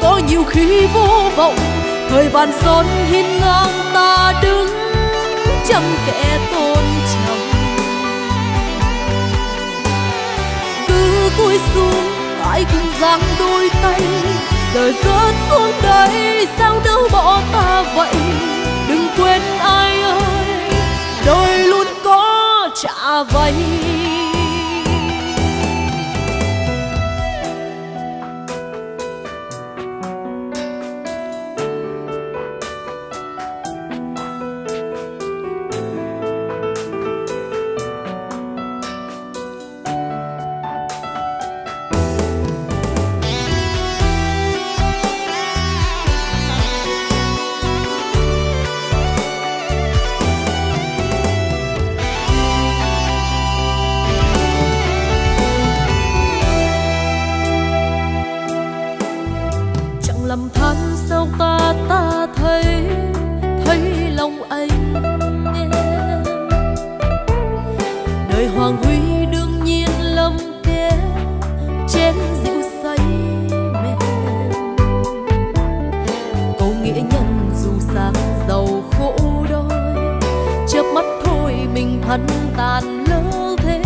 có nhiều khi vô vọng. Thời bàn son hiên ngang ta đứng trăm kẻ tôn trọng, cứ cúi xuống ai cũng giang đôi tay. Giờ rớt xuống đây sao đâu bỏ ta vậy, đừng quên ai ơi đời luôn có trả vay. Lầm than sao ta thấy lòng anh em. Đời hoàng huy đương nhiên lầm kê trên dịu say mê. Câu nghĩa nhân dù sang giàu khổ đôi, chớp mắt thôi mình thân tàn lỡ thế.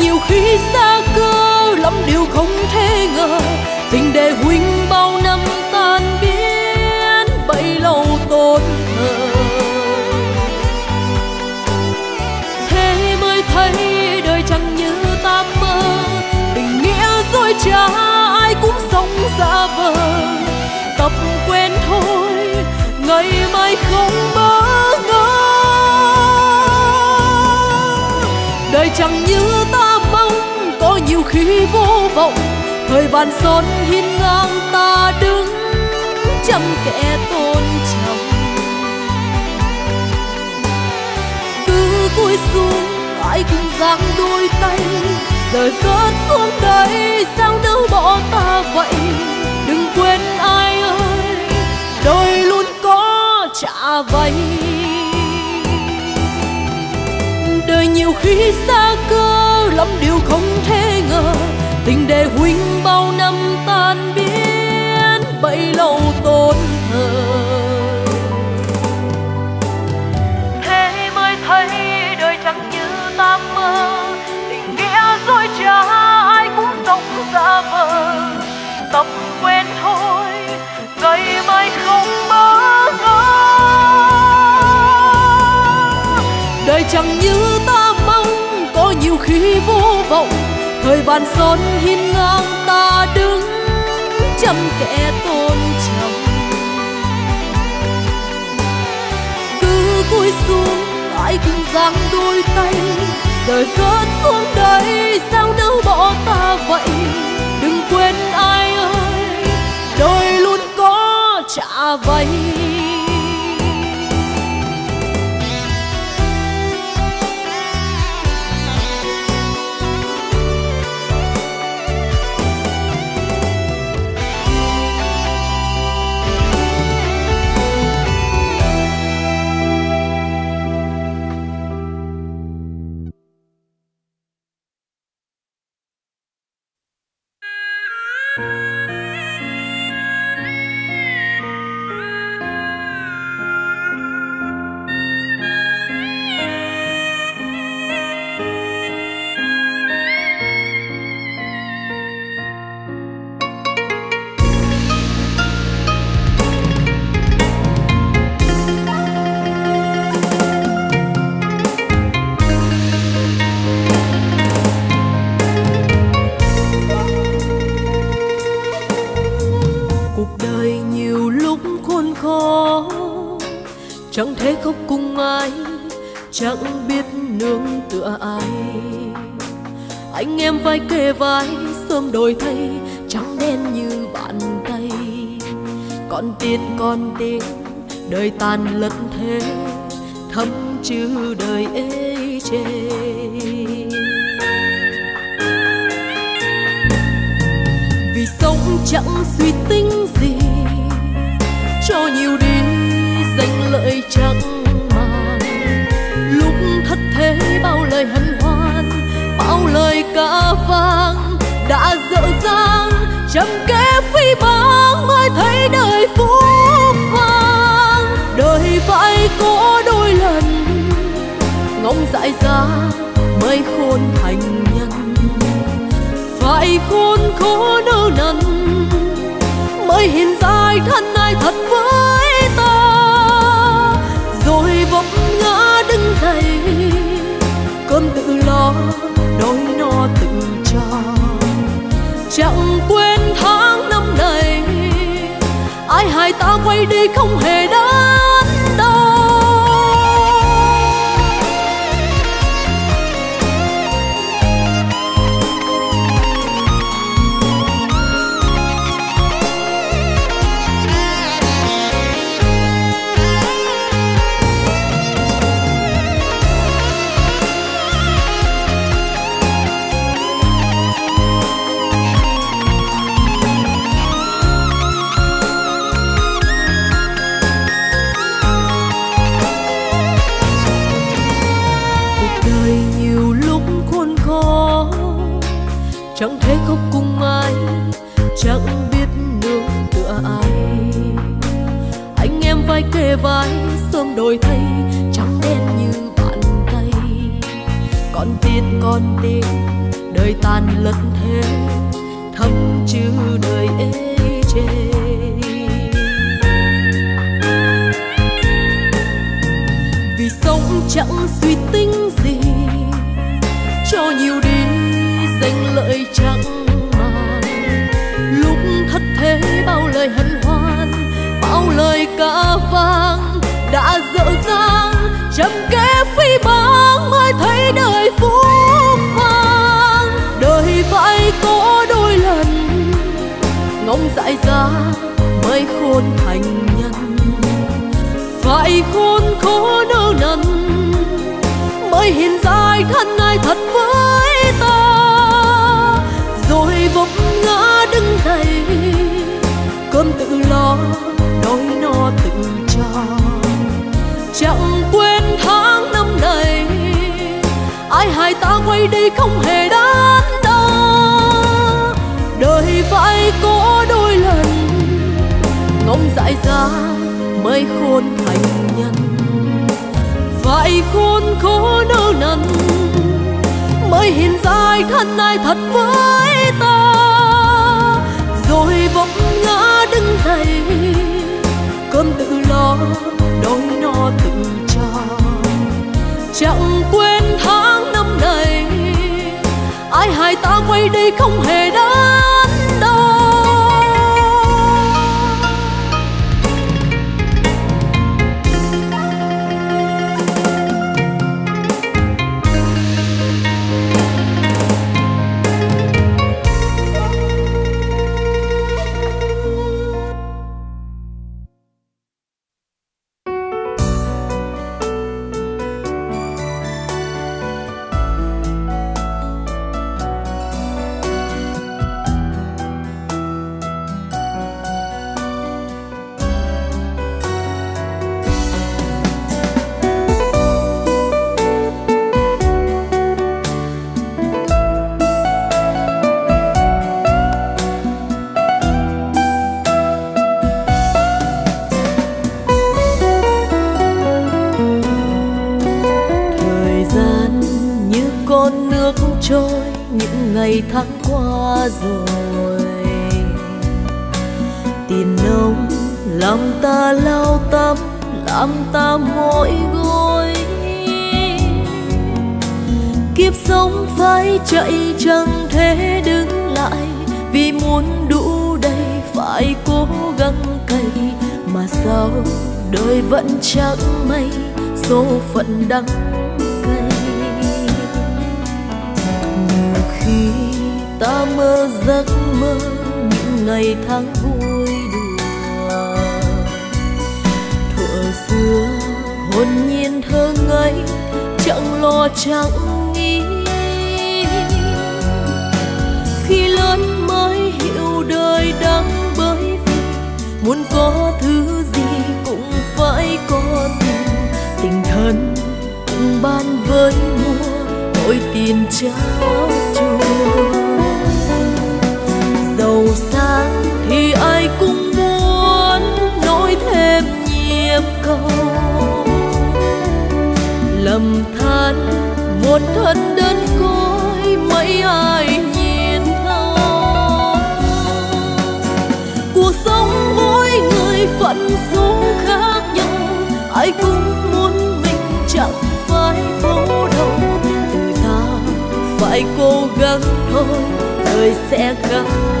Nhiều khi xa cơ lắm điều không thể ngờ, tình đề huynh bao năm tan biến bấy lâu tổn thờ. Thế mới thấy đời chẳng như ta mơ, tình nghĩa dối trá ai cũng sống giả vờ. Tập quen thôi ngày mai không bỡ ngỡ, đời chẳng như ta nhiều khi vô vọng. Thời bàn son hiên ngang ta đứng trăm kẻ tôn trọng, cứ cúi xuống ai cũng giang đôi tay. Giờ rớt xuống đây sao đâu bỏ ta vậy, đừng quên ai ơi đời luôn có trả vay. Đời nhiều khi xa cơ lắm điều không thể ngờ, tình đề huynh bao năm tan biến bấy lâu tổn thờ. Thế mới thấy đời chẳng như ta mơ, tình nghĩa dối trá ai cũng sống giả vờ. Tập quen thôi ngày mai không bỡ ngỡ, đời chẳng như nhiều khi vô vọng. Thời bàn son hiên ngang ta đứng trăm kẻ tôn trọng, cứ cúi xuống ai cũng giang đôi tay. Giờ rớt xuống đây sao đâu bỏ ta vậy, đừng quên ai ơi đời luôn có trả vay. Cuộc đời nhiều lúc khốn khó, chẳng thể khóc cùng ai, chẳng biết nương tựa ai. Anh em vai kề vai, sớm đổi thay, trắng đen như bàn tay. Con tiết con tiếng, đời tàn lật thế, thấm chứ đời ê chê. Vì sống chẳng suy tính gì, cho nhiều đi danh lợi chẳng màng. Lúc thất thế bao lời hân hoan, bao lời ca vang đã dở dang. Chậm kế phi báng mới thấy đời phú vang. Đời phải có đôi lần, ngóng dại ra mới khôn thành nhân. Phải khôn khó nỡ nần mới hiện ra thân ai thật với ta. Rồi vấp ngã đứng dậy, cơm tự lo đôi no tự cho. Chẳng quên tháng năm này, ai hại ta quay đi không hề đớn đau. Chẳng thể khóc cùng ai, chẳng biết nương tựa ai. Anh em vai kề vai, sớm đổi thay, trắng đen như bàn tay. Con tiên con tiếng, đời tàn lật thế, thấm chứ đời ê chê. Vì sống chẳng suy tính gì, cho nhiều đi danh lợi chẳng màng. Lúc thất thế bao lời hân hoan, bao lời ca vang đã dở dang. Chậm kế phi báng mới thấy đời phú vang. Đời phải có đôi lần, ngóng dại ra mới khôn thành nhân. Phải khôn khó nỡ nần mới hiện ra thân ai thật với ta. Rồi vấp ngã đứng dậy, cơm tự lo đôi no tự cho. Chẳng quên tháng năm này, ai hại ta quay đi không hề đớn đau. Đời phải có đôi lần, ngóng dại ra mới khôn thành nhân. Phải khôn khó nỡ nần mới hiện ra thân ai thật với ta. Rồi vấp ngã đứng dậy, cơm tự lo đôi no tự cho. Chẳng quên tháng năm này, ai hại ta quay đi không hề đớn đau. Tháng qua rồi, tin nông lòng ta lao tâm, làm ta mỗi gối. Kiếp sống phải chạy chẳng thể đứng lại, vì muốn đủ đầy phải cố gắng. gấc cây, mà sao đời vẫn chẳng mấy, số phận đắng cay. Nhiều khi ta mơ giấc mơ những ngày tháng vui đùa, thuở xưa hồn nhiên thơ ngây, chẳng lo chẳng nghĩ. Khi lớn mới hiểu đời đắng bởi vì muốn có thứ gì cũng phải có tình. Tình thân cùng ban với mùa, mỗi tiền trao chùa. Giàu sang thì ai cũng muốn nối thêm nhịp cầu, lầm than một thân đơn côi mấy ai nhìn thấu. Cuộc sống mỗi người phận số khác nhau, ai cũng muốn mình chẳng phải khổ đau. Từ ta phải cố gắng thôi, đời sẽ khác thôi.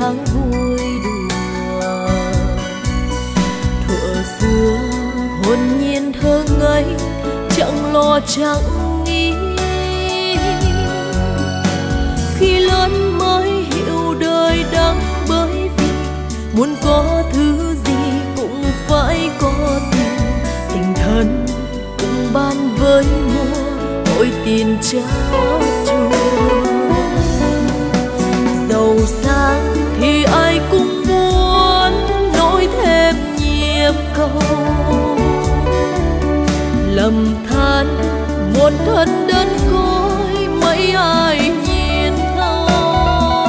Tháng vui đùa, thuở xưa hồn nhiên thơ ngây, chẳng lo chẳng nghĩ. Khi lớn mới hiểu đời đắng bởi vì muốn có thứ gì cũng phải có tình. Tình thân cùng ban với mùa, mỗi tiền trao chùa. Giàu sang thì ai cũng muốn nối thêm nhịp cầu, lầm than một thân đơn côi mấy ai nhìn thấu.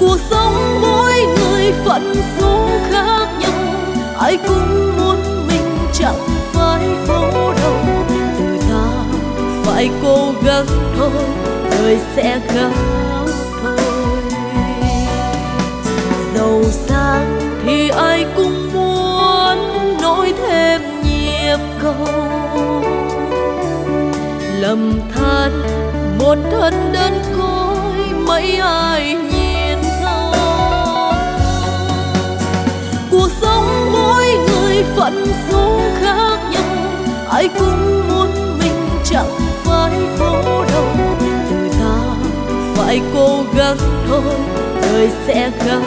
Cuộc sống mỗi người phận số khác nhau, ai cũng muốn mình chẳng phải khổ đau. Từ ta phải cố gắng thôi, đời sẽ khác. Giàu sang thì ai cũng muốn nối thêm nhịp cầu, lầm than một thân đơn côi mấy ai nhìn thấu. Cuộc sống mỗi người phận số khác nhau, ai cũng muốn mình chẳng phải khổ đau. Từ ta phải cố gắng thôi, đời sẽ khác.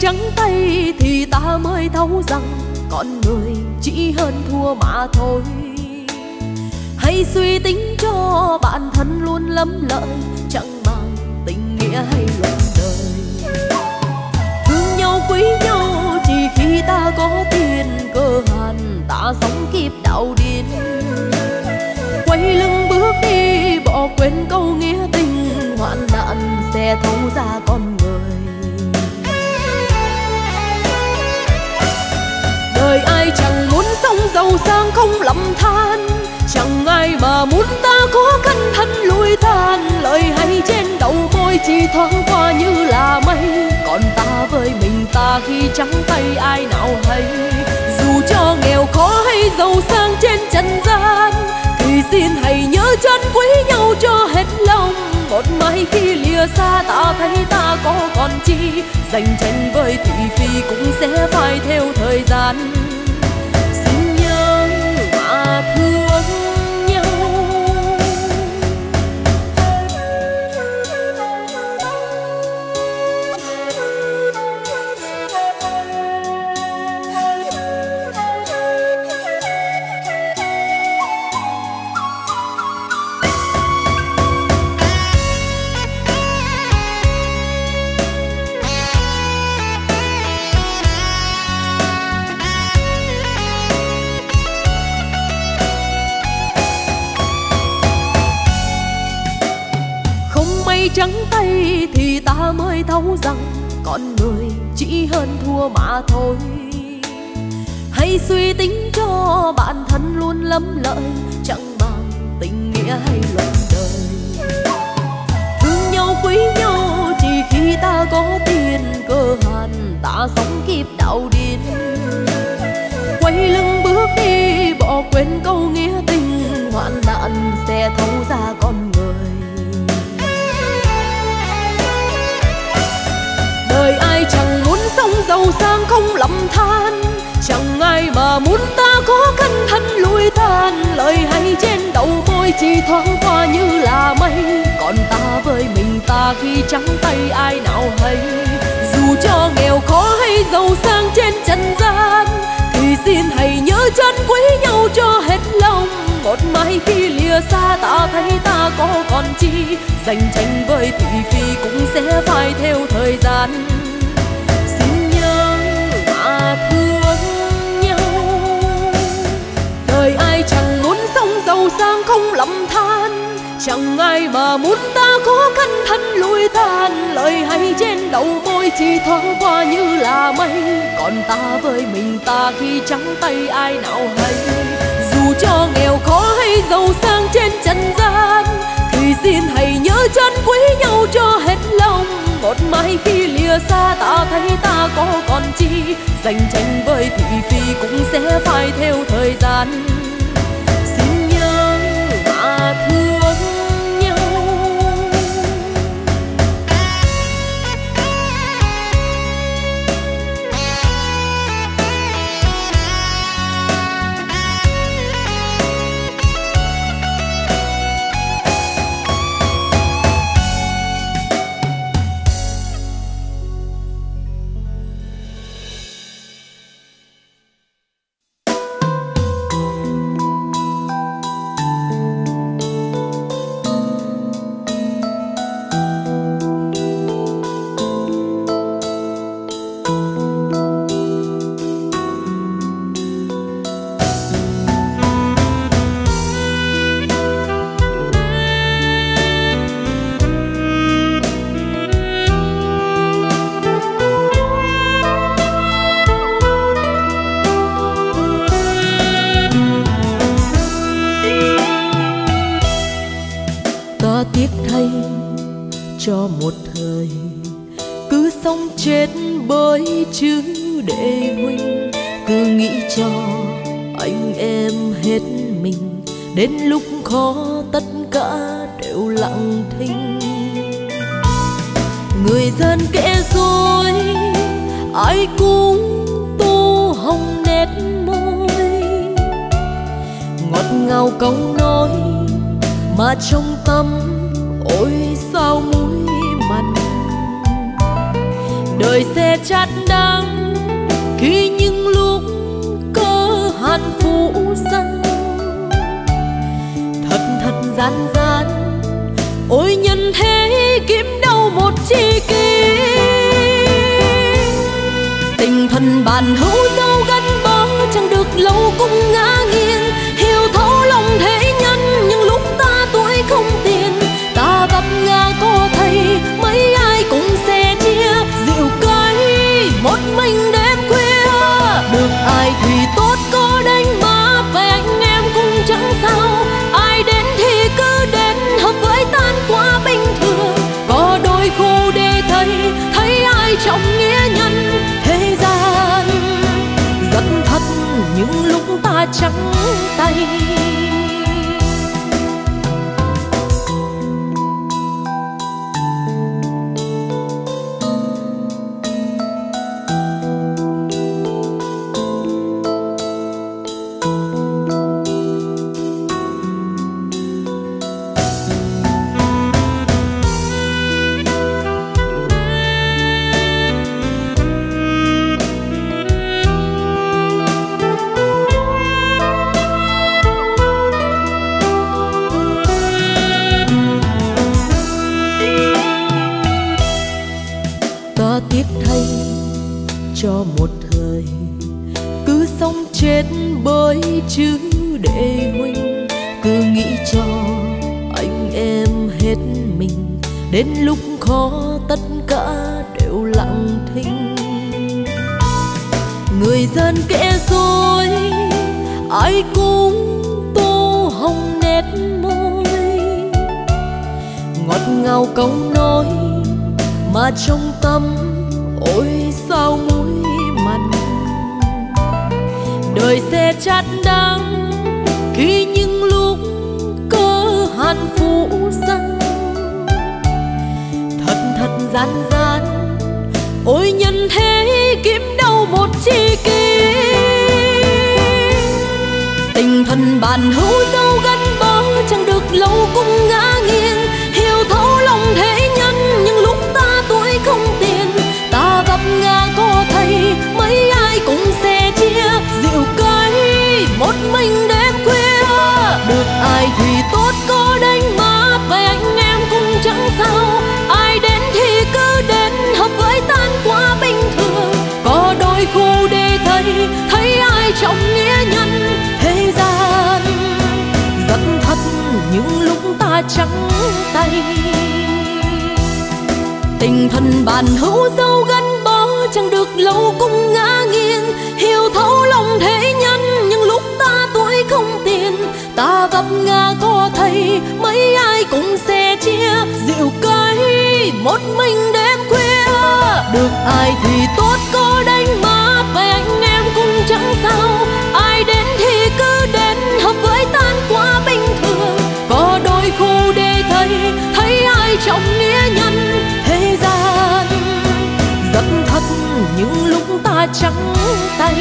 Trắng tay thì ta mới thấu rằng con người chỉ hơn thua mà thôi. Hãy suy tính cho bản thân luôn lắm lợi, chẳng mang tình nghĩa hay luận đời. Thương nhau quý nhau chỉ khi ta có tiền, cơ hàn ta sống kịp đạo điên. Quay lưng bước đi bỏ quên câu nghĩa tình, hoạn nạn sẽ thấu ra con người. Đời ai chẳng muốn sống giàu sang không lầm than, chẳng ai mà muốn ta khổ chỉ thoáng qua như là mây, còn ta với mình ta khi trắng tay ai nào hay. Dù cho nghèo khó hay giàu sang trên trần gian thì xin hãy nhớ chân quý nhau cho hết lòng. Một mai khi lìa xa ta thấy ta có còn chi, dành tranh với thị phi cũng sẽ phải theo thời gian. Xin nhớ mà thương trắng tay thì ta mới thấu rằng con người chỉ hơn thua mà thôi. Hãy suy tính cho bản thân luôn lắm lợi, chẳng bằng tình nghĩa hay luận đời. Thương nhau quý nhau chỉ khi ta có tiền, cơ hàn ta sống kịp đạo điên. Quay lưng bước đi bỏ quên câu nghĩa tình, hoạn nạn sẽ thấu ra con người. Đời ai chẳng muốn sống giàu sang không lầm than, chẳng ai mà muốn ta có căn thân lui tàn. Lời hay trên đầu môi chỉ thoáng qua như là mây, còn ta với mình ta khi trắng tay ai nào hay. Dù cho nghèo khó hay giàu sang trên trần gian thì xin hãy nhớ chân quý nhau cho hết lòng. Một mai khi lìa xa ta thấy ta có còn chi, dành tranh với thị phi cũng sẽ phải theo thời gian. Xin nhớ mà thương nhau. Đời ai chẳng muốn sống giàu sang không lầm than, chẳng ai mà muốn ta có căn thân lui tàn. Lời hay trên đầu môi chỉ thoáng qua như là mây, còn ta với mình ta khi trắng tay ai nào hay. Dù cho nghèo khó hay giàu sang trên trần gian thì xin hãy nhớ chân quý nhau cho hết lòng. Một mai khi lìa xa ta thấy ta có còn chi, dành tranh với thị phi cũng sẽ phải theo thời gian. Xin nhớ mà thương. trắng tay. Chứ để huynh cứ nghĩ cho anh em hết mình, đến lúc khó tất cả đều lặng thinh. Người dân kẻ dối ai cũng tô hồng nét môi, ngọt ngào câu nói mà trong tâm ôi sao muối mặn. Đời sẽ chát đắng khi những lúc cơ hàn phủ răng, thật gian gian ôi nhân thế kiếm đâu một chi kỷ. Tình thân bạn hữu dấu gắn bó chẳng được lâu cũng ngã nghiêng, hiểu thấu lòng thế nhân những lúc ta tuổi không tiền. Ta gặp ngã có thầy mấy ai cũng sẽ chia rượu cái một mình đêm khuya, được ai thì tốt có đánh mát với anh em cũng chẳng sao. Ai đến thì cứ đến hợp với tan quá bình thường, có đôi khu để thấy thấy ai trọng nghĩa nhân thế gian. Rất thật những lúc ta trắng tay, tình thân bạn hữu dấu gắn bó chẳng được lâu cũng ngã nghiêng, hiểu thấu lòng thế nhân những lúc ta tuổi không tiền. Ta vấp ngã có thầy mấy ai cũng sẽ chia rượu cái một mình đêm khuya, được ai thì tốt có đánh mát với anh em cũng chẳng sao. Ai đến thì cứ đến hợp với tan quá bình thường, có đôi khu để thấy thấy ai trọng nghĩa nhân thế gian. Rất thật những lúc ta trắng tay.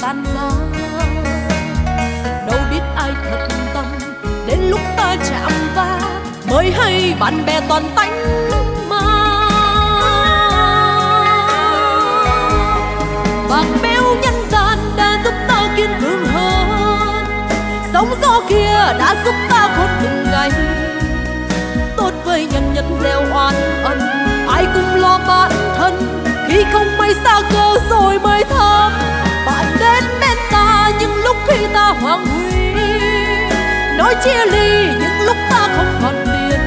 tan ra. Đâu biết ai thật tâm, đến lúc ta chạm va mới hay bạn bè toàn tánh ma. Bạc bẽo nhân gian đã giúp ta kiên cường hơn, sóng gió kia đã giúp ta khôn từng ngày. Tốt với nhân nhân gieo oan ân, ai cũng lo bản thân. Khi không may xa cơ rồi mới thấm, bạn đến bên ta những lúc khi ta hoang huy. Nói chia ly những lúc ta không còn tiền,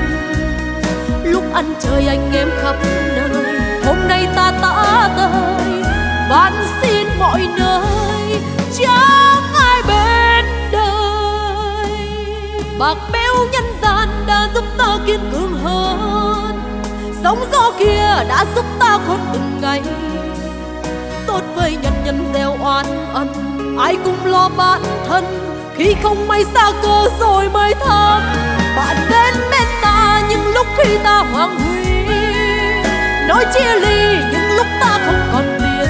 lúc ăn chơi anh em khắp nơi. Hôm nay ta tả tơi, van xin mọi nơi, chẳng ai bên đời. Bạc bẽo nhân gian đã giúp ta kiên cường hơn, sóng gió kia đã giúp ta khôn từng ngày. Tốt với nhân nhân gieo oan ân, ai cũng lo bản thân. Khi không may xa cơ rồi mới thấm, bạn đến bên ta những lúc khi ta hoang huy. Nói chia ly những lúc ta không còn tiền,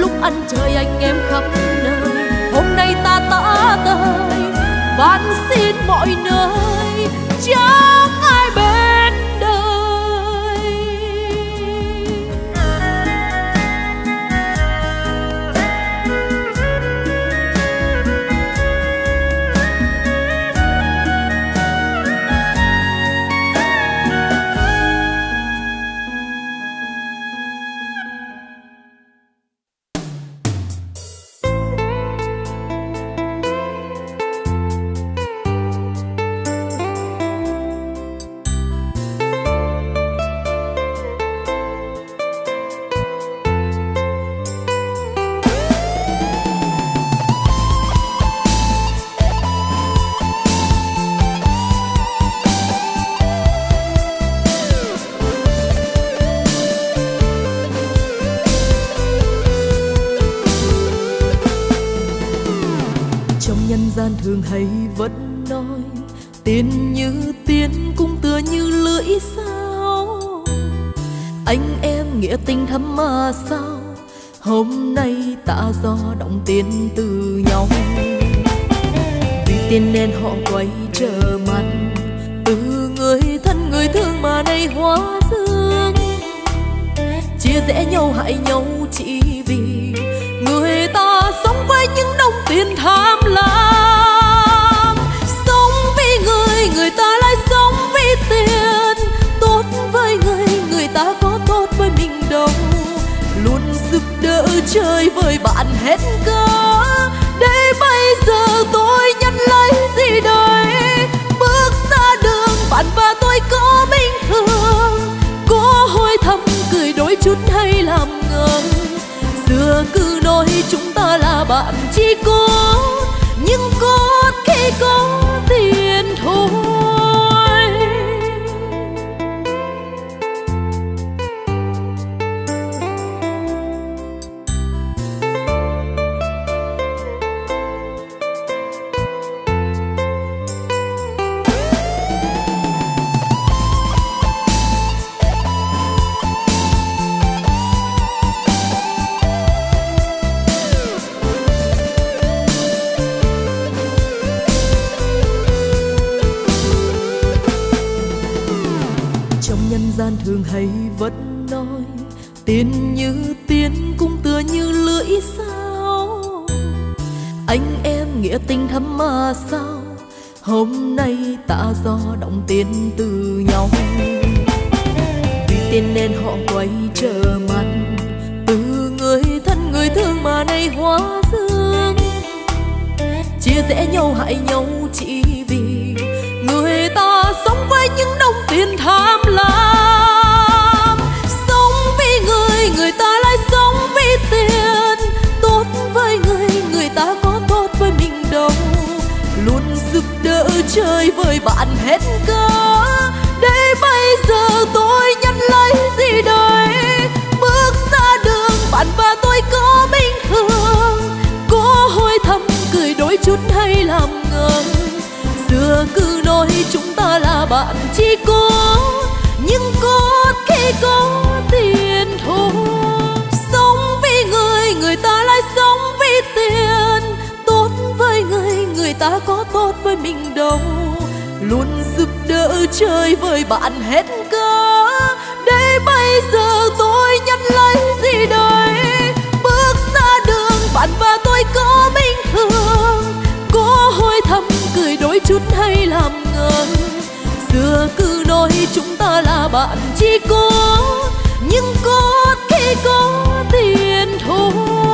lúc ăn chơi anh em khắp nơi. Hôm nay ta tả tơi, van xin mọi nơi, chẳng ai bên. Thường hay vẫn nói tiền như tiền cũng tựa như lưỡi sao, anh em nghĩa tình thắm mà sao hôm nay ta do động tiền từ nhau. Vì tiền nên họ quay trở mặt, từ người thân người thương mà nay hóa dương. Chia rẽ nhau hại nhau chỉ vì người ta sống với những đồng tiền tham lam. Người ta lại sống vì tiền, tốt với người, người ta có tốt với mình đâu. Luôn giúp đỡ chơi với bạn hết cỡ, để bây giờ tôi nhận lấy gì đời. Bước ra đường bạn và tôi có bình thường, có hối thầm cười đôi chút hay làm ngơ. Xưa cứ nói chúng ta là bạn chỉ có, nhưng có khi có tiền thôi. Thường hay vẫn nói tiền như tiền cũng tựa như lưỡi sao, anh em nghĩa tình thắm mà sao hôm nay ta do động tiền từ nhau. Vì tiền nên họ quay trở mặt, từ người thân người thương mà nay hóa dương. Chia rẽ nhau hại nhau chỉ vì người ta sống với những đồng tiền tham lam. Sống vì người, người ta lại sống vì tiền, tốt với người, người ta có tốt với mình đâu. Luôn giúp đỡ chơi với bạn hết cỡ, để bây giờ tôi nhận lấy gì đời. Bước ra đường bạn và tôi có bình thường, có hối thầm cười đôi chút hay làm ngơ. Xưa cứ nói chúng ta là bạn chỉ có, nhưng có khi có tiền thôi. Sống vì người, người ta lại sống ta có tốt với mình đâu, luôn giúp đỡ chơi với bạn hết cỡ. Để bây giờ tôi nhận lấy gì đời, bước ra đường bạn và tôi có bình thường, có hối thầm cười đôi chút hay làm ngơ. Xưa cứ nói chúng ta là bạn chỉ có, nhưng có khi có tiền thôi.